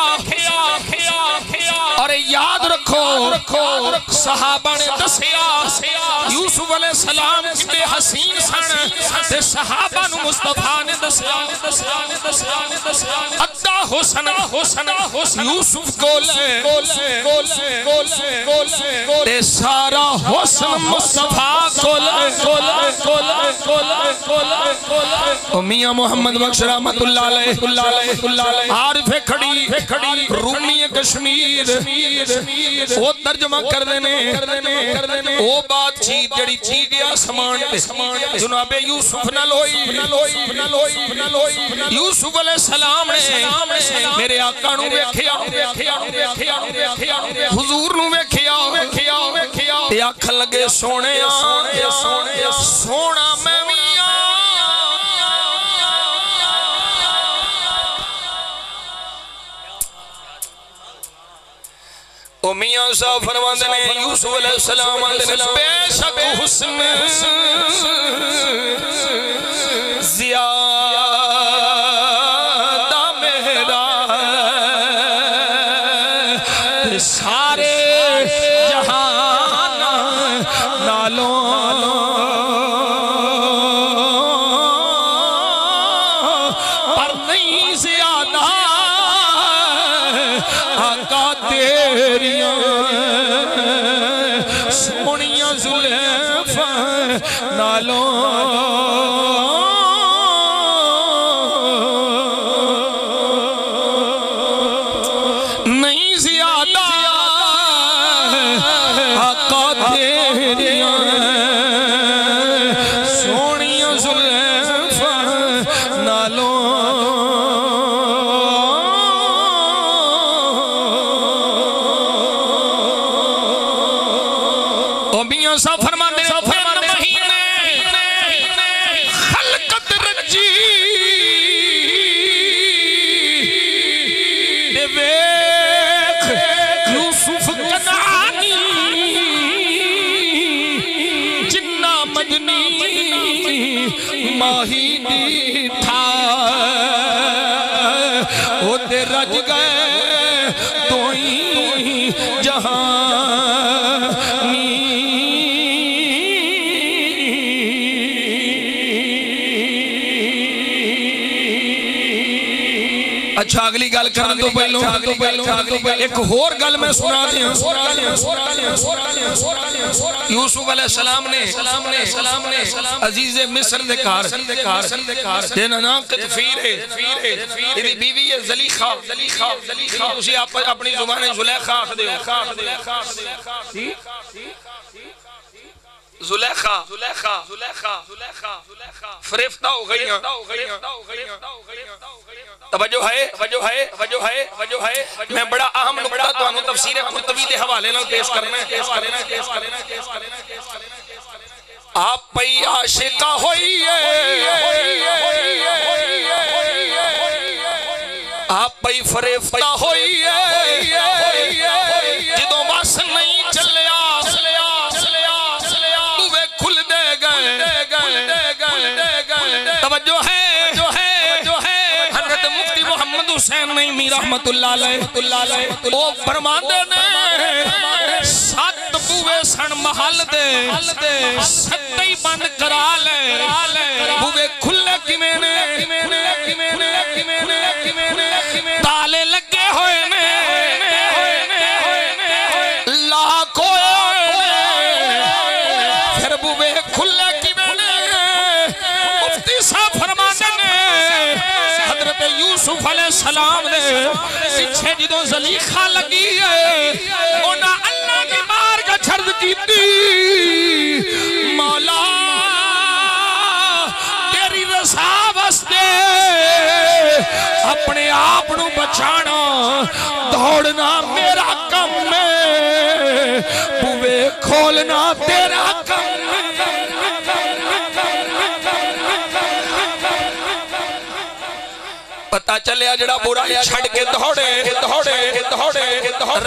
और याद रखो रखो सहाबा ने दस्या यूसुफ अलैहि सलाम कितने हसीन सन ते सहाबा नू मुस्तफा ने दस्या अद्दा हुस्न हुस्न हुस्न यूसुफ कोल कोल ते सारा हुस्न मुस्तफा कोल कोल कोल मियां मोहम्मद बख्श रहमतुल्लाह अलैह आरिफ खड़ी रूमी कश्मीर वो तर्जमा कर देने वो बात चीज जड़ी चीज या समान पे जनाबे यूसुफ नाल होई। यूसुफ अलैहि सलाम ने मेरे आका नू वेखिया हुजूर नू वेखिया ते आखन लगे सोहणिया सोहणा मैं वी ओ मियां साहब फरमाते ने यूसुफ अलैहि सलाम ने बेशक हुस्न ज़ियादा मेरा सारे और नहीं ज्यादा आका तेरिया सोनिया जुल्फा नालों नहीं ज्यादा आका तेरिया सोनिया जुल्फा नालों माही था वो ते रज गए तो ही जहानी अच्छा अगली गल करन तो पहले तो पहले एक होर गल मैं सुना दियां यूसुफ अलैहिस्सलाम ने सलाम ने सलाम ने अजीज मिस्र दे घर देना नाम तकफीर है तेरी बीवी है ज़लीखा ज़लीखा तुसी अपनी जुबान ज़ुलैखा आखदे हो ज़ुलैखा ज़ुलैखा ज़ुलैखा ज़ुलैखा फरिफ्ता हो गई हैं तवज्जो है तवज्जो है तवज्जो है तवज्जो है मैं बड़ा अहम नुक्ता तुहानू तफसीर कुर्तबी दे हवाले नाल पेश करना पेश करना पेश करना आप पई आशिका होई है आप पई फरिफ्ता होई है जिदों बस नहीं चलया हुसैन नहीं मीरा रहमतुल्लाह अलैह ओ फरमाते ने सत बूवे सन महल दे सत्ते ही बंद करा ले बूवे खुले किवें ने ताले लगे होए ने लाखों फिर बूवे खुले किवें ने मुफ्ती साहब फरमाते ने हजरत यूसुफ सलाम ने पिछे जो ज़लीखा लगी है अल्लाह की मार का छर्द की मौला तेरी रसा वास्ते अपने आप को बचाना दौड़ना मेरा कम है बुवे खोलना तेरा कम है पता चलिया जड़ा बुरा छड़ के दौड़े दौड़े दौड़े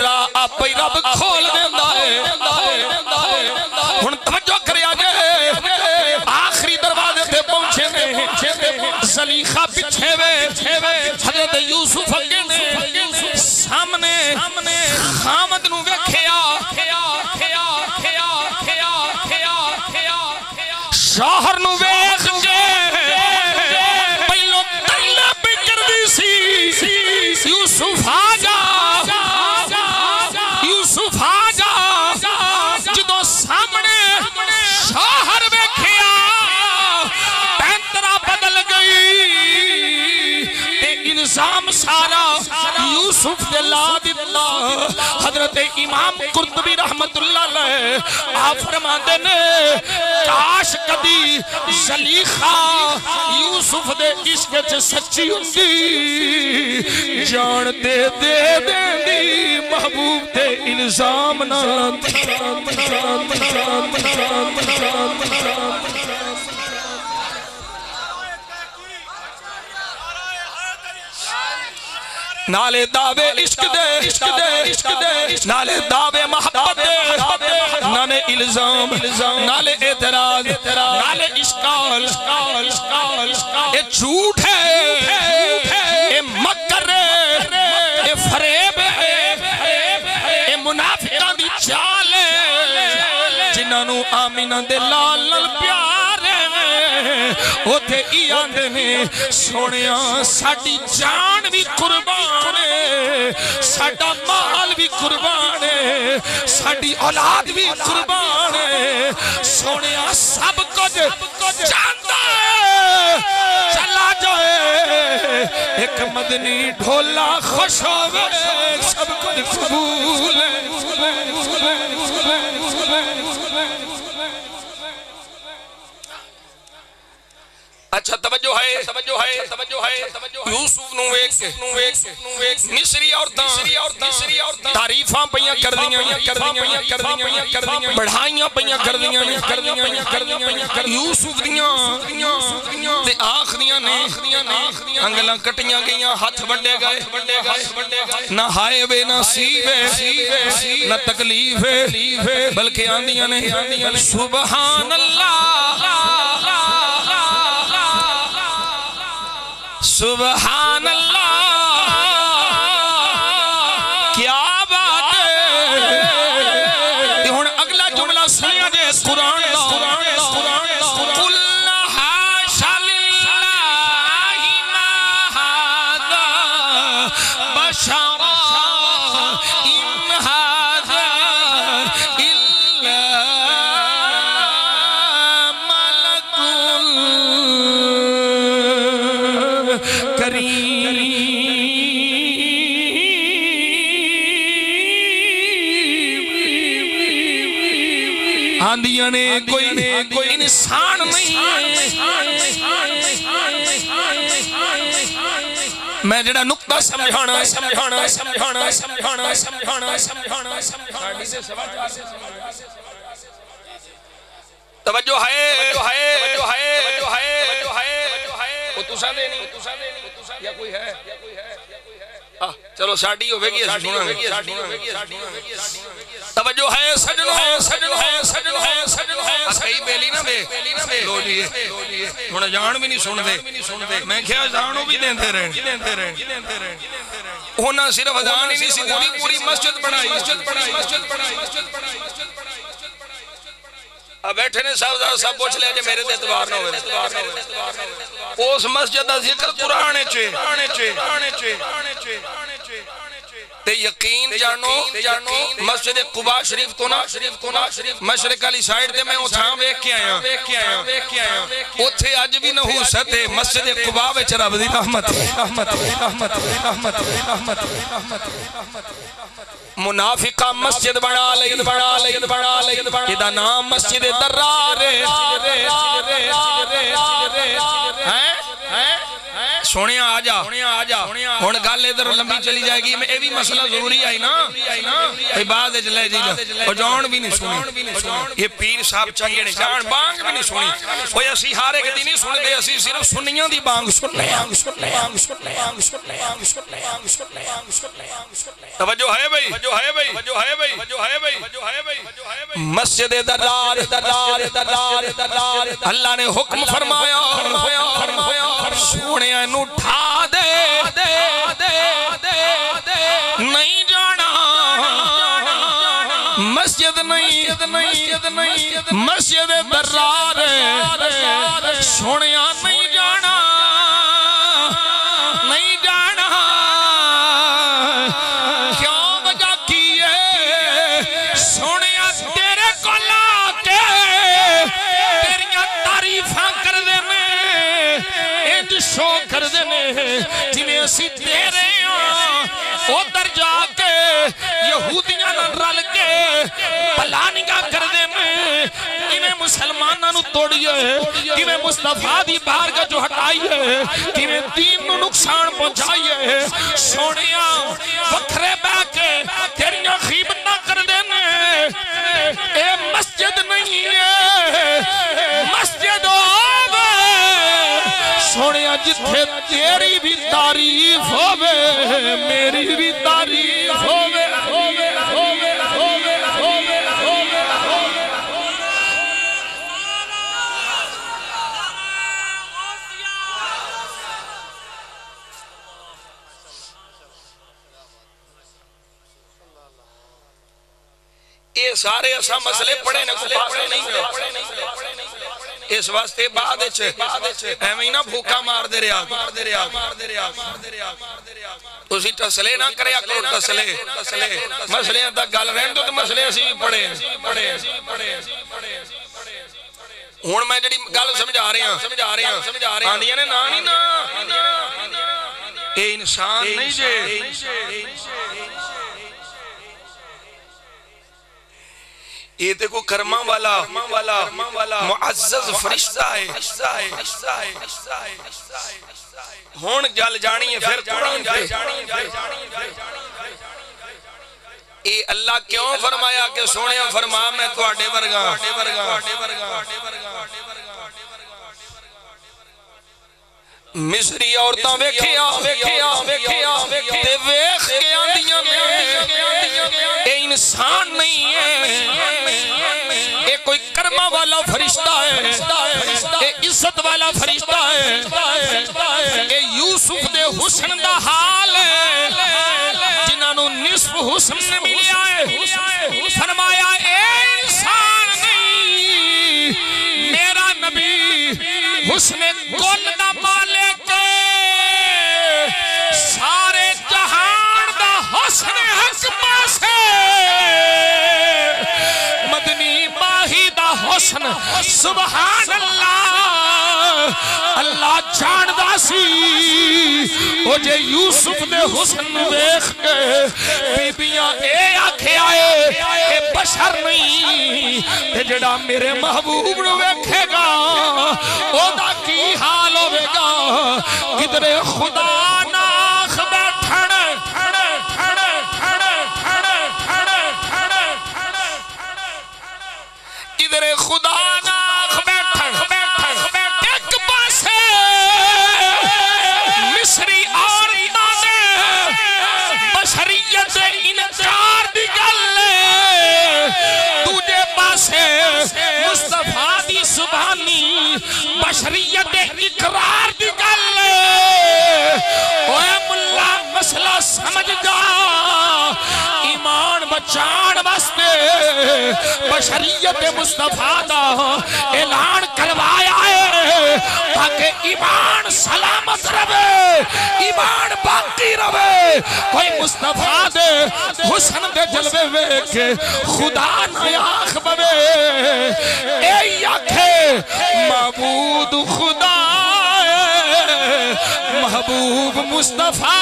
रा आप ही रब खोल देता है हुण तवज्जो करिया जे आखिरी दरवाजे ते पहुंचे ने ज़लीखा पिछे वे हजरत यूसुफ अगे ने सामने खामद नू वेखिया शौहर नू वेख के यूसुफ आजा यूसुफ आजा जो सामने शोहर वेखिया पैंतरा बदल गई ते इल्जाम सारा यूसुफ दे ला दिता हजरत इमाम कुर्तबी रहमतुल्लाह अलैह आप फरमाते ने काश कदी ज़लीखा यूसुफ दे इश्क च सच्ची हुंदी जान दे दे देंदी महबूब ते इल्जाम ना नाले दावे इश्क दे इश्क दे इश्क दे नाले दावे मोहब्बत दे नाले इल्जाम नाले एतराज नाले इश्काल ये झूठ है ये मकर है ये फरेब है ये मुनाफिकां दी चाल है जिन्हां नू आमीना दे लाल प्यार है उथे ई आंदे ने सोनिया साडी जान भी कुर्बान है, साडा माल भी कुर्बान है, साडी औलाद भी कुर्बान है। सोनिया सब कुछ जानदा है, चला जाए एक मदनी ढोला खुश होवे, सब कुछ कबूल है। अच्छा तवज्जो है, तवज्जो है, तवज्जो है। यूसुफ नु वेख के मिस्री औरतां तारीफां पईयां करदियां करदियां करदियां करदियां बढ़ाईयां पईयां करदियां करदियां यूसुफ दियां ते आखदियां ने अंगलां कटियां गईयां, हथ वड्डे गए, ना हाय वे ना सीब है ना तकलीफ है, बल्कि आंदियां ने सुभान अल्लाह सुबहान अल्लाह क्या बात है। हुण अगला जुमला सुनिया जे कुरान आंदियां ने कोई कोई इंसान नहीं है। मैं जड़ा नुक्ता समझाना समझाना समझाना समझाना समझाना समझाना समझाना तवज्जो है है है है तुसा देनी या कोई है चलो साडी होवेगी असि सुणांगे। तवज्जो है सजनो है सजनो है सजनो है सजनो है सही बेली ना दे लो जी हुण जान भी नहीं सुनदे। मैं क्या जानो भी देंदे रहन ओना सिर्फ अजान ही नहीं सी पूरी पूरी मस्जिद बनाई मस्जिद बनाई मस्जिद बनाई। अब बैठे ने साहब साहब पूछ लिया जे मेरे ते एतबार ना होवे उस मस्जिद दा जिक्र कुरान च ते यकीन जानो जानो मस्जिद कुबा शरीफ तो ना शरीफ तो ना शरीफ मशरक वाली साइड ते मैं उठा देख के आया देख के आया देख के आया ओथे अज भी नहूसत है मस्जिद कुबा विच रब दी रहमत रहमत रहमत रहमत रहमत। मुनाफिका मस्जिद बना लई बना लई बना लई एदा नाम मस्जिद दर्रार है सोनिया आजा आजा हुण गल इधर लंबी चली जाएगी। मैं ये भी मसला जरूरी आई ना ये बाद इच ले जी ओ जान भी नहीं सुनी ये पीर साहब चंगे ने जान बांग भी नहीं सुनी ओए असि हर एक दी नहीं सुनदे असि सिर्फ सुन्नियां दी बांग सुनने बांग सुनने बांग सुनने बांग सुनने बांग सुनने बांग सुनने बांग सुनने। तवज्जो है भाई तवज्जो है भाई तवज्जो है भाई तवज्जो है भाई तवज्जो है भाई। मस्जिद दर्रार दर्रार दर्रार दर्रार अल्लाह ने हुक्म फरमाया फरमाया सोने नू ठा दे नहीं जाना मस्जिद नहीं मस्जिद दर्रार सोने नहीं जाना नहीं जाना क्यों वजह की है सोने तेरे को लाके तेरियां तारीफां कर देने शो कर देने जिवें असी तेरे आ उधर जाके यहूदियां नाल रल के पलानिया कर देने किवें मुसलमानां नूं तोड़िए किवें मुस्तफा दी बारगाह जो हटाइए किवें दीन नूं नुकसान पहुंचाइए। सोनिया वखरे बह के तेरियां खीबतां कर देने ए मस्जिद नहीं है मस्जिद सोनिया जिथे तेरी भी तारीफ होवे मेरी भी तारीफ होवे होवे होवे होवे होवे होवे होवे। ये सारे ऐसा मसले पड़े ना पड़े नहीं इस वास्ते बाद एवं ना भूखा मार दे रहा मार दे रहा मार दे रहा मार दे रहा तुसी तसले ना करया करो। तसले तसले मसलियां दा गल रहन दो, मसले असी भी पढ़े पढ़े हुण मैं जिहड़ी गल समझा रहा समझा रहा समझा रहा आंदियां ने ना नहीं ना ए इंसान नहीं जे ये देखो कर्मा वाला वाला मुअज्जज फरिश्ता है। हुण गल जानी है फिर कुरान पे ए अल्लाह क्यों फरमाया कि सोहणिया फरमा मैं तुहाडे वर्गा मिस्री औरतां वेखिया वेखिया वेखिया ते वेख के आंदियां में ए इंसान नहीं है, कोई कर्मा वाला फरिश्ता है, ये इज्जत वाला फरिश्ता है, ये यूसुफ दे हुस्न दा हाल है जिन्हां नूं निस्फ हुस्न मिला है। फरमाया ए इंसान नहीं, मेरा नबी हुस्न कुल दा मालिक है, सारे जहान दा हुस्न हक पास है। सुभान अल्लाह, अल्लाह जानदा सी ओ जे यूसुफ दे हुस्न देख के बीबियां ए आखिया ए बशर नहीं ते जेड़ा मेरे महबूब नु वेखेगा ओदा की हाल होवेगा। किधरे खुदा ना खुदा नाख बैठन एक पासे मिस्री औरतां ने बशरियत दे इनकार दी गल, दूजे पासे मुस्तफा दी सुभानी बशरियत दे इकरार दी गल। ओए मुल्ला मसला समझ जा, ईमान बचाण वास्ते बशरियत मुस्तफा दा ऐलान करवाया है ताकि ईमान सलामत रहे, ईमान बाकी रहे। कोई मुस्तफा दे हुस्न दे जलवे वेख खुदा ना आख पवे, ऐ आखे महबूब खुदा महबूब मुस्तफा।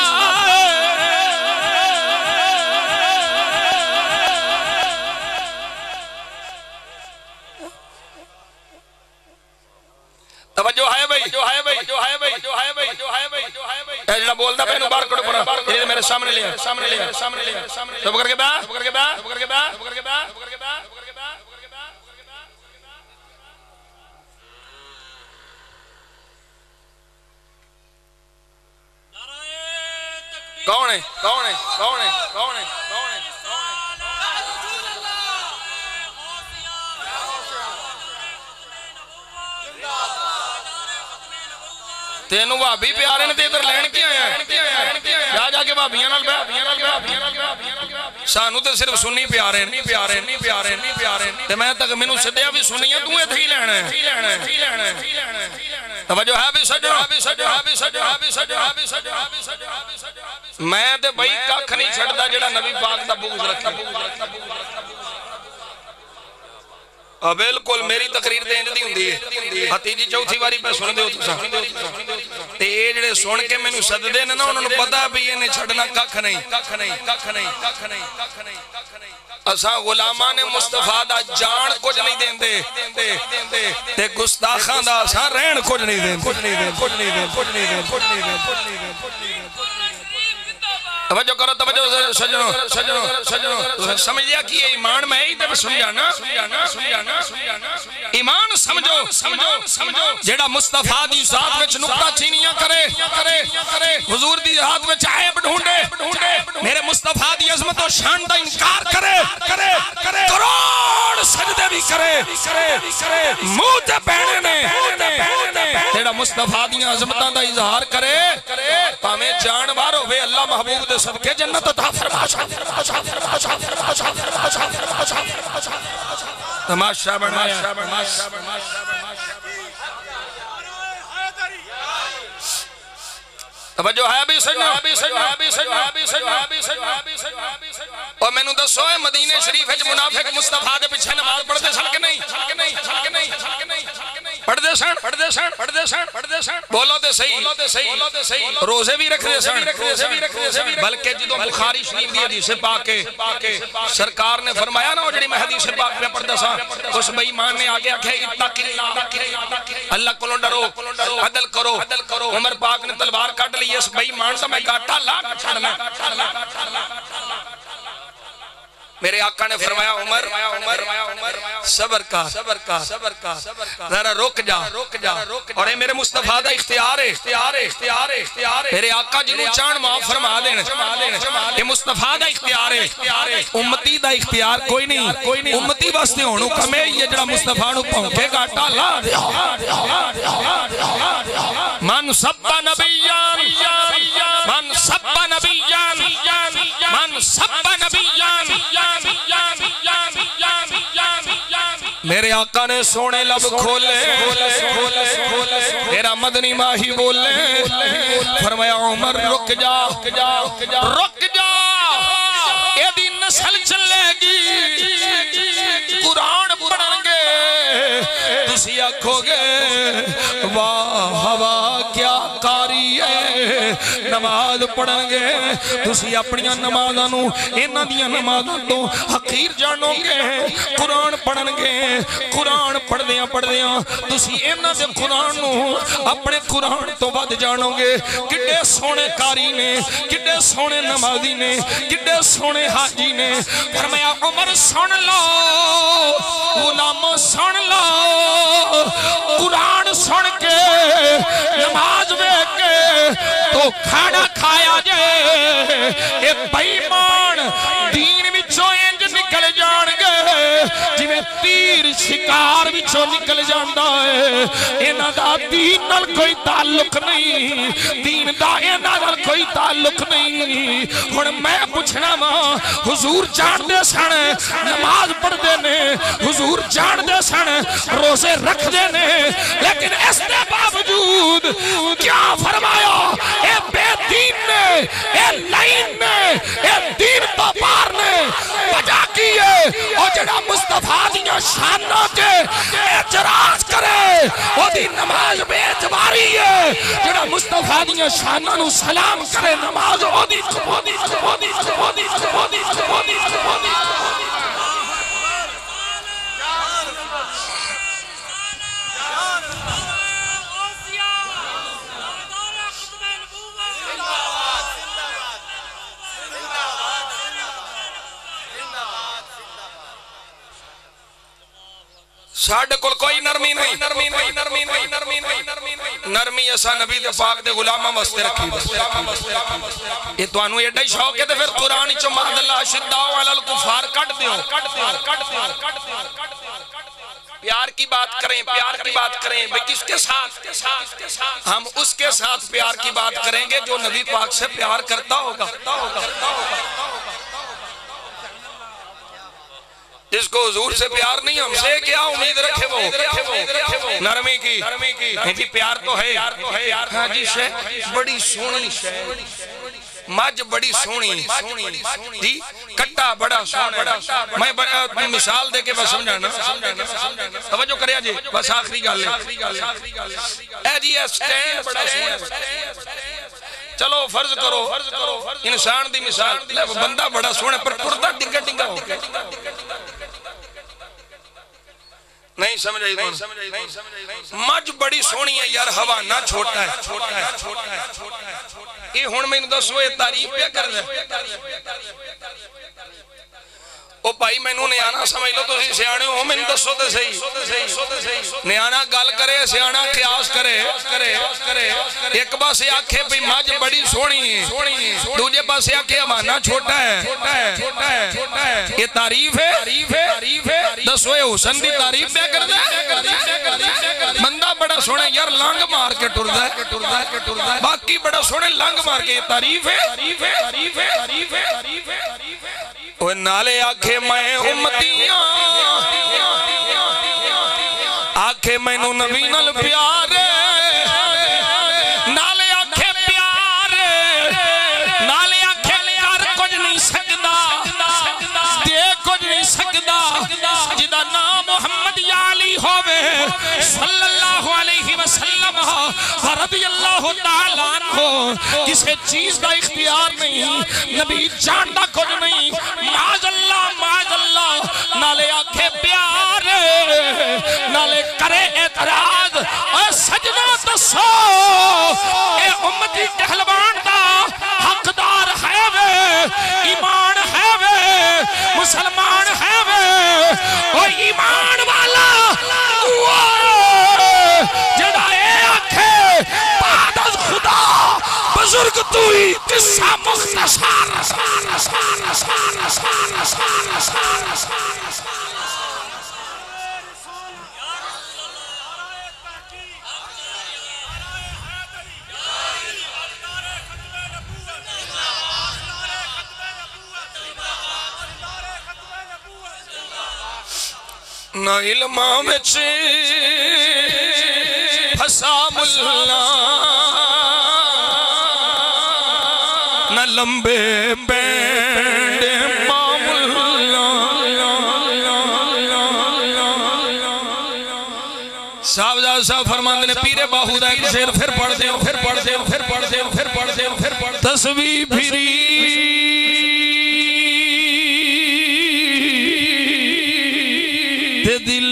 तवज्जो है भाई जो है भाई जो है भाई जो है भाई जो है भाई जो है भाई ए जड़ा बोलदा पैनु बाहर कड़ो पर ये मेरे सामने ले सामने ले सामने ले सब करके बा सब करके बा सब करके बा सब करके बा सब करके बा कौन है कौन है कौन है कौन है कौन है तेनू भाभी प्यारे ने इधर लैन के आया जाके भाभियां नाल बह, सानू तो सिर्फ सुनी प्यारे नहीं प्यारे नहीं प्यारे नहीं प्यारे ते मैं तक मैनू सद्या भी सुनिया तू इथे ही लैना है। तवज्जो है भी सजो है भी सजो है भी सजो है भी सजो है भी सजो है भी सजो। मैं ते भाई कख नहीं छड़दा जेड़ा नबी पाक दा बूज रखे। हां बिल्कुल मेरी तकरीर ते इंज दी हुंदी है। हतीजी चौथी वारी पे सुन दे हो तुसा ते ए जेड़े सुन के मेनू सददे ने ना उनां नूं पता भी इने छड़ना कख नहीं कख नहीं कख नहीं कख नहीं कख नहीं कख नहीं। असा गुलामां ने मुस्तफा दा जान कुछ नहीं देंदे ते गुस्ताखां दा असा रहन कुछ नहीं देंदे कुछ नहीं देंदे कुछ नहीं देंदे कुछ नहीं देंदे कुछ नहीं देंदे। तवज्जो करो तवज्जो सजनो सजनो सजनो तुम समझ लिया कि ईमान में ही ते समझाना समझाना ईमान समझो समझो समझो जेड़ा मुस्तफा दी जात विच नुक्ता चीनियां करे करे करे हुजूर दी जात विच ऐब ढूंढे ढूंढे मेरे मुस्तफा दी अजमत और शान दा इनकार करे करे करे करोड़ सजदे भी करे करे मुंह ते पैणे ने जेड़ा मुस्तफा दी अजमतां दा इजहार करे भावें जानवर होवे अल्लाह महबूब दे सबके जन्नत अता फरमा तमाशा बनाया। तवज्जो है भी सजना भी सजना भी सजना भी सजना भी सजना भी सजना और मेनू दसो है मदीने शरीफ विच मुनाफिक मुस्तफा दे पीछे नमाज पढ़दे सन के नहीं सन के नहीं सन के नहीं सन के नहीं पढ़दे सन पढ़दे सन पढ़दे सन पढ़दे सन बोलो ते सही बोलो ते सही बोलो ते सही रोजे भी रखदे सन रोजे भी रखदे सन बल्कि जदों बुखारी शरीफ दी हदीस पाक के सरकार ने फरमाया ना जेडी मैं हदीस पाक पे पढ़दा सा उस बेईमान ने आगे आखे इत्ताकिल्लाह अल्लाह कोलों डरो अदल करो अदल करो उमर पाक ने तलवार काट ली इस बेईमान सा मैं काटा ला छड़ना मेरे आका ने फरमाया उमर उमर उमर सबर का सबर का सबर का जरा रुक जा रुक जा और ये मेरे मुस्तफा दा इख्तियार है इख्तियार है इख्तियार है इख्तियार है मेरे आका जिन्नू चाहन माफ फरमा देन ये मुस्तफा दा इख्तियार है इख्तियार है उम्मती दा इख्तियार कोई नहीं कोई नहीं उम्मती वास्ते होणू कमे ये जड़ा मुस्तफा नु भौंके घाटा ला मन सब्बा नबियान मन सब्बा नबियान मन सब्बा नबियान मेरे आका ने सोने लब खोले तेरा मदनी माही बोले फरमाया उमर रुक जा रुक जा एदी नस्ल चलेगी कुरान पढ़ेंगे तुसी आखोगे वाह वाह क्या कारी है नमाज पढ़ेंगे तुसी अपनियां नमाजां नू इन्हां दियां नमाजां तो हकीर जानोगे कुरान पढ़ेंगे कुरान पढ़दियां पढ़दियां तुसी इन्हां दे कुरान नू अपने कुरान तो वध जानोगे किड्डे सोहणे कारी ने किड्डे सोहणे नमाजी ने किड्डे सोहणे हाजी ने फरमाया उमर सुन लो गुलामों सुन लो कुरान सुन के नमाज वेख के तो खाना खाया जाए ये बेईमान दीन विचों इंज निकल जाएंगे जिवें तीर शिकार विचों निकल जाता है इन्हां दा दीन नाल कोई ताल्लुक नहीं दीन दा इन्हां नाल कोई ताल्लुक नहीं हुण मैं पुछना वा हुजूर जानदे सन नमाज पढ़दे ने हुजूर जानदे सन रोजे रखदे ने लेकिन इस दे बावजूद क्या फरमाया ए बेदीन ने ए लाइन ने ए दीन तो पार ने वजह की है और जड़ा मुस्तफा दियां शानां ते एतराज करे ओदी नमाज बेजवारी है जड़ा मुस्तफा दियां शानां नु सलाम करे नमाज ओदी ओदी ओदी ओदी ओदी ओदी साढ़े कोल कोई नरमी नहीं नरमी नहीं नरमी नहीं नरमी नहीं नरमी ऐसा नबी दे पाक दे गुलामां वास्ते रखी ए तुहानू एडा ही शौक है ते फिर कुरान चो मादल्ला शिद्दा अलल कुफार कट दियो प्यार की बात करें प्यार की बात करें भाई किसके साथ हम उसके साथ प्यार की बात करेंगे जो नबी पाक से प्यार करता होगा जिसको हुजूर से प्यार नहीं हमसे क्या उम्मीद रखे वो नरमी की जी प्यार तो है हाँ जी शह बड़ी सोहनी मज बड़ी सोहनी जी कट्टा बड़ा सोहना मैं बड़ा मिसाल देके बस समझाना तवज्जो करिया जी बस आखिरी गल ए जी स्टैंड बड़ा सोहना चलो फर्ज करो इंसान दी मिसाल बंदा बड़ा सोहना पर टुरदा डिंगा डिंगा नहीं समझ आई मज बड़ी सोहनी है यार हवाना छोटा है ये हुण मैनू दसो ये तारीफ पे कर ओ भाई मैनू न्याणा समझ लो तुसीं सियाणे हो मैनू दसो तो सही न्याणा गल करे सियाणा क्यास करे एक पासे आखे भाई मज बड़ी सोहनी है दूजे पासे आखे हवाना छोटा है ये तारीफ है दसो ये हुसन दी तारीफ पे करदा है बंदा बड़ा सोहना यार लंग मार के टुरदा है बाकी बड़ा सोहने लंग मार के तारीफ है ओ नाले आखे मैं उम्मतियां आखे मैनू नबी नाल प्यार नाले आखे प्यार किसी चीज का इख्तियार नहीं, नबी जानता कुछ नहीं। माज़ल्ला माज़ल्ला नाले आखे प्यार नाले करे एतराज। और सजना दसो ए उम्मती कहलवान दा हकदार है वे, ईमान है वे, मुसलमान है वे। और ईमान वाला बुजुर्ग तू ही किस्सा मुख्तसर। ना इल्मा में फसा मुल्ला लंबे बैंड मामला साहबजाद साहब फरमाते ने पीरे बाहू दा एक शेर फिर पढ़ दे फिर पढ़ दे फिर पढ़ दे फिर पढ़ दे फिर पढ़ तस्वीर फिरी ते दिल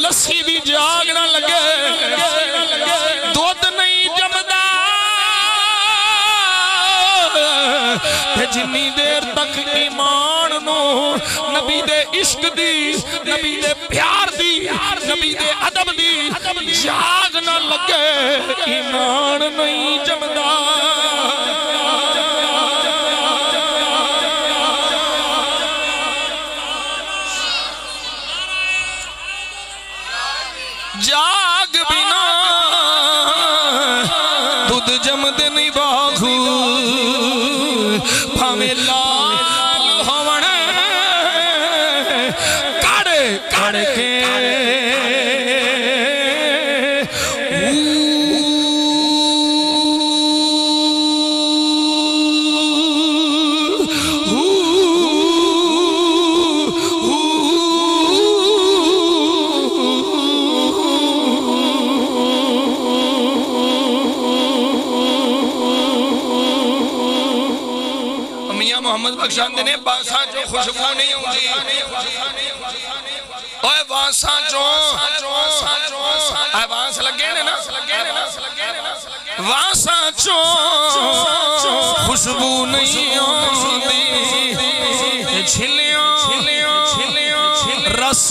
लस्सी भी जाग ना लगे, दूध नहीं जमदा। जिन्नी देर तक ईमान नो नबी दे इश्क दी, नबी दे प्यार दी, नबी दे अदब दी जाग ना लगे, ईमान नहीं जमदा। खुशबू नहीं होगी खुशबू नहीं होगी, छिलिया छिलिया छिलिया रस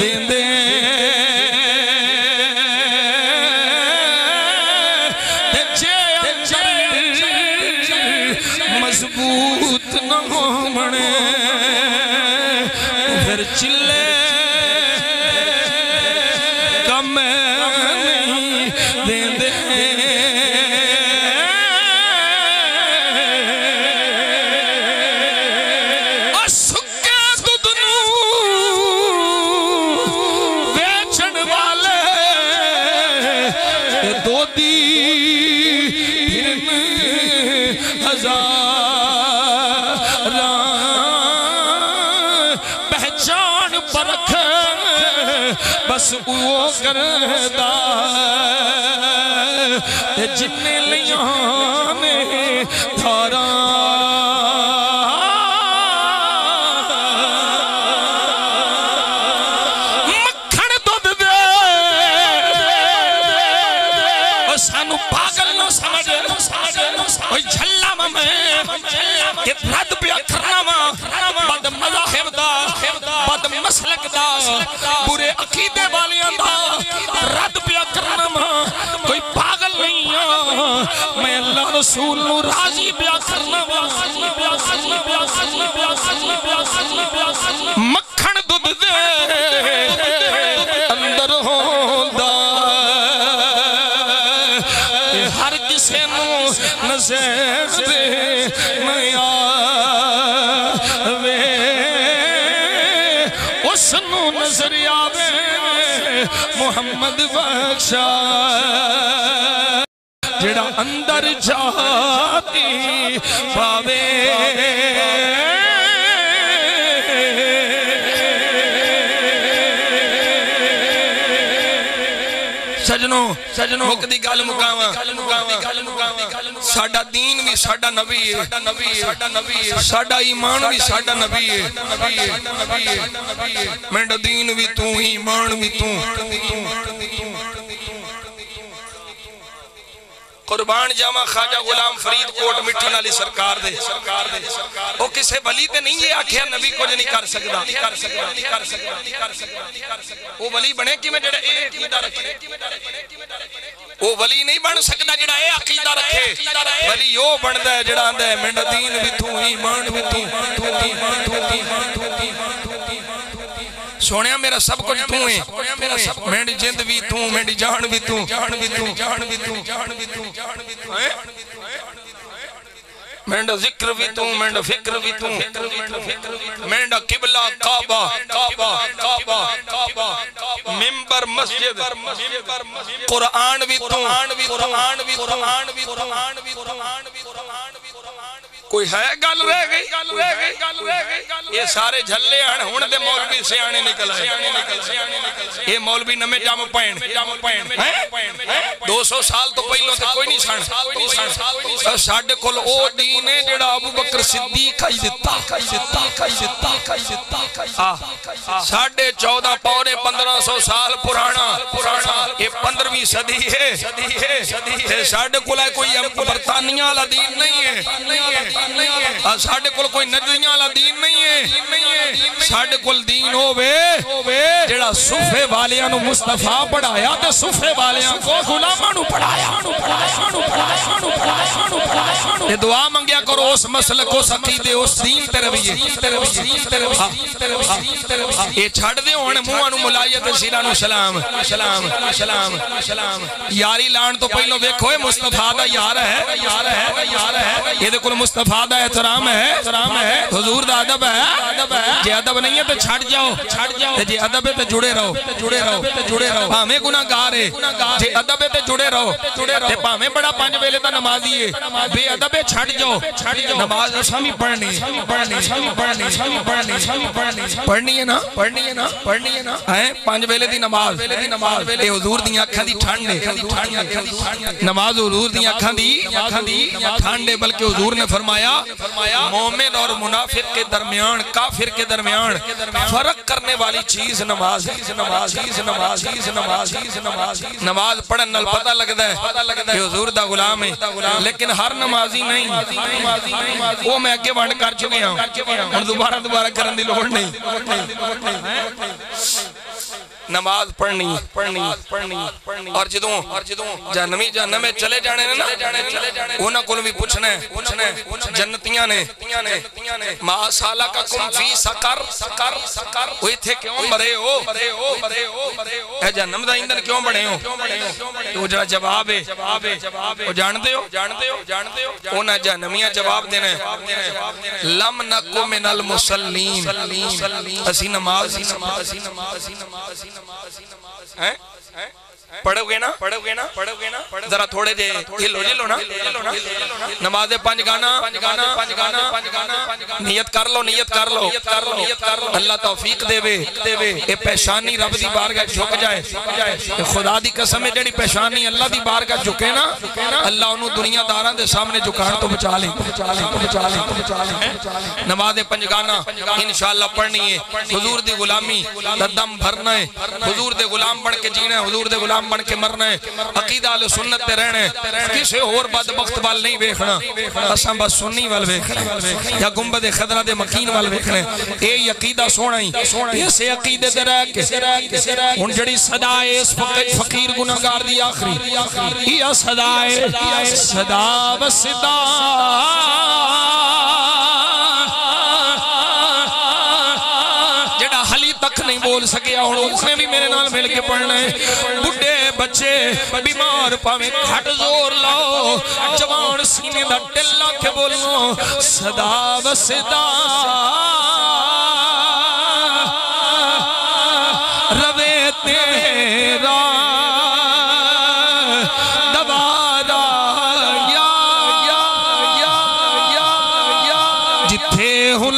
देंदे बस वो करदा ते जिन्ने लियां ने थारा मक्खन दुध दे ओ सानू पागल नु समझ नु समझ नु ओ झल्ला में के रद पे करना वा बद मज़ाहिब दा बद मसलक दा बुरे अकीदे वालियां दा रद पे करना वा कोई पागल नहीं आ मैं अल्लाह रसूल नु राजी पे करना वा मक्खन दूध दे अंदर होंदा हर किसे नु नज़र दे मैं मोहम्मद बख्शा जेड़ा अंदर जाती पावे सजनो सजनो मुक दी गल मुकावा साडा दीन भी साडा नबी है साडा ईमान भी साडा नबी है मेरा दीन भी तू ईमान भी तू कुर्बान जावा खाजा गुलाम फरीद कोट मिठन वाली सरकार दे ओ किसे वली ते नहीं ये आखिया नबी कुछ नहीं कर सकदा कर सकदा कर सकदा ओ वली बने किवें जेड़ा ए अकीदा रखे ओ वली नहीं बन सकदा जेड़ा ए अकीदा रखे वली ओ बनदा है जेड़ा आंदा है मेरा दीन भी तू ईमान भी तू तू ईमान तू सोनिया मेरा सब कुछ तू है मेरी जिंद भी तू मेरी जान भी तू जान भी तू जान भी तू जान भी तू जान भी तू मेरा जिक्र भी तू मेरा फिक्र भी तू मेरा किबला काबा काबा काबा काबा मिंबर मस्जिद कुरान भी तू कुरान भी कुरान भी कुरान भी कुरान भी कोई है गल रह गई ये सारे झल्ले आन हुण दे मौलवी सियाने निकल आए ये मौलवी नमे जाम पैण दो सौ साल तो पहले तो कोई नहीं सन साडे कोल ओ दीन है जेड़ा अबू बकर सिद्दीक आई दिता साढ़े चौदह पौने पंद्रह सौ साल पुराना ये पंद्रहवीं सदी है साढ़े कोल कोई बरतानिया वाला दीन नहीं है साढ़े कोल कोई नजरिया वाला दीन नहीं है साढ़े कोल दीन होवे जेड़ा सूफे वालियां नु मुस्तफा पढ़ाया ते सूफे वालियां को गुलामां नु पढ़ाया ते दुआ मंगया करो उस मसलक को अकीदे उस दीन ते रविए ए छड़ दे हुण मुंहां नु मुलायत ते सिरां नु सलाम सलाम सलाम सलाम यारी लाण तो पहलो देखो ए मुस्तफा दा यार है यार है यार है एदे कोल मुस्तफा फादा एहतराम है एहतराम है हुजूर दा अदब है अदब है जे अदब नहीं है तो छड़ जाओ छड़ जाओ जे अदब है तो जुड़े रहो जुड़े रहो जुड़े रहो भावे गुनाहगार है जे अदब है तो जुड़े रहो जुड़े रहो ते भावे बड़ा पांच वेले दा नमाजी है बेअदब है छड़ जाओ छड़ जाओ नमाज असां भी पढ़नी है पढ़नी है पढ़नी है पढ़नी है पढ़नी है ना पढ़नी है ना पढ़नी है ना है पांच वेले दी नमाज वेले दी नमाज ते हुजूर दी अखां दी ठंड है नमाज हुजूर दी अखां दी अखां दी ठंड है बल्कि हुजूर ने फरमाया मोमिन और मुनाफिक के दरमियान काफिर के दरमियान फर्क करने वाली चीज नमाज नमाज पढ़न नाल पता लगदा है हुजूर दा गुलाम है लेकिन हर नमाजी नहीं वो मैं अगे वंड कर चुकिया हुण दोबारा दोबारा करन दी लोड़ नहीं नमाज पढ़नी पढ़नी पढ़नी और जदों और जदों जहन्नमी जहन्नम में चले जाने ने ना उन्हां कोल भी पूछना है पूछना है जन्नतियां ने मा सलकाकुम फी सकर सकर सकर ओ इथे क्यों मरे हो ए जहन्नम दा ईंधन क्यों बने हो तो जड़ा जवाब है ओ जानदे हो जानदे हो जानदे हो उन्हां जहन्नमियां जवाब देना है लम नकु मिनल मुसल्लीन असि नमाज असि नमाज असि नमाज हैं पढ़ोगे ना पढ़ोगे ना पढ़ोगे ना जरा थोड़े दे हिलो हिलो ना नमाज़े पांच गाना पांच गाना पांच गाना पांच गाना नियत कर लो नियत कर लो कर लो कर लो अल्लाह तौफीक देवे देवे ए पेशानी रब दी बारगाह झुक जाए खुदा दी कसम है जेड़ी पेशानी अल्लाह दी बारगाह झुके ना अल्लाह ओनु दुनियादारां दे सामने झुकाण तो बचा ले बचा ले बचा ले नमाज़े पांच गाना इंशाअल्लाह पढ़नी है हुजूर दी गुलामी दा दम भरना है हुजूर दे गुलाम बन के जीना है हुजूर दे गुलाम बन के मरना है अकीदा अल सुन्नत पे रहना है किसी और बदबख्त वाल नहीं देखना असा बस सुन्नी वाल देखना या गुंबद खदरा दे मकीन वाल देखना है ए अकीदा सोना ही ऐसे अकीदे ते रह के हुन जड़ी सदा है इस फकीर गुनाहगार दी आखिरी ई सदा है सदा वसदा नहीं बोल सके और उसने भी मेरे नाल मिल के पढ़ना है बुढ़े बच्चे बीमार पावे घट जोर लाओ जवान सीने दा टिल्ला के बोलो सदा वसदा रवे तेरा दबादा या या या या या जिथे हुल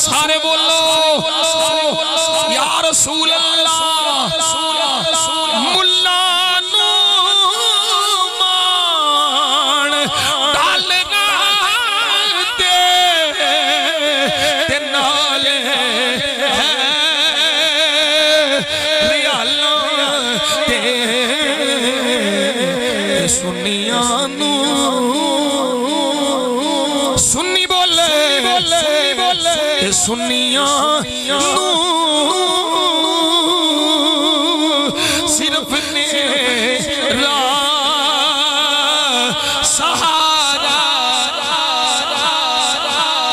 सारे बोलो या रसूल अल्लाह मुल्ला नू मान डाल दे नाले रियाला दे सुनिया नू सुन्नी बोले सुनिया सिर्फ ने रा सहारा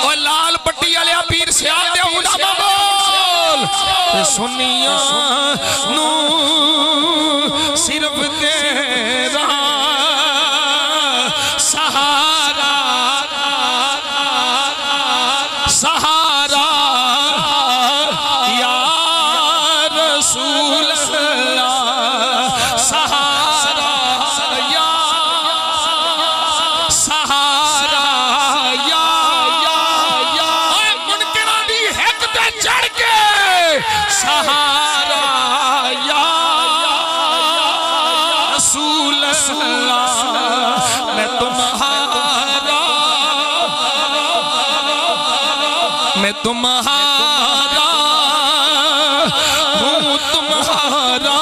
और लाल पट्टी वाले पीर सियाल दे हुदा बोल सुनिया नू सिर्फ तेरा सहारा सहारा मैं तुम्हारा हूँ तुम्हारा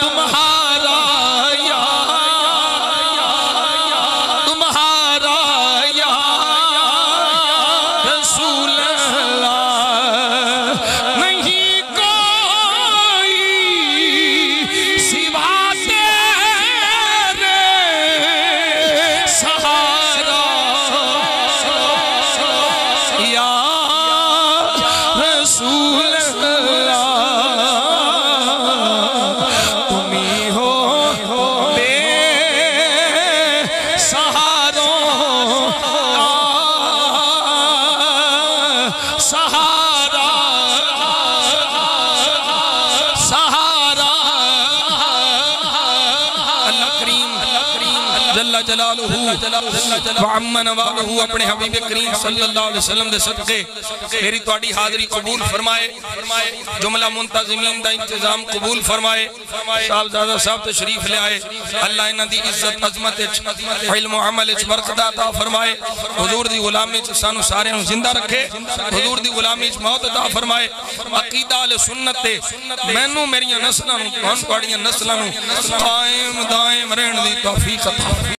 तुम्हारा या तुम्हारा या रसूल अल्लाह नहीं कोई सिवा तेरे सहा अपने हबीब करीम सल्लल्लाहु अलैहि वसल्लम दे सदके मेरी तुहाडी हाज़री कबूल फरमाए जुमला मुंतज़िमीन दा इंतज़ाम कबूल फरमाए साहबजादा साहब तशरीफ ले आए अल्लाह इन्हां दी इज्जत अज़मत इल्म व अमल इच बरकत अता फरमाए हुज़ूर दी गुलामी इच सानू सारेयां नू जिंदा रखे हुज़ूर दी गुलामी इच मौत अता फरमाए अक़ीदा अल सुन्नत ते मैनू मेरियां नस्लां नू तुहानू तुहाडीयां नस्लां नू कायम दायम रहण दी तौफीक अता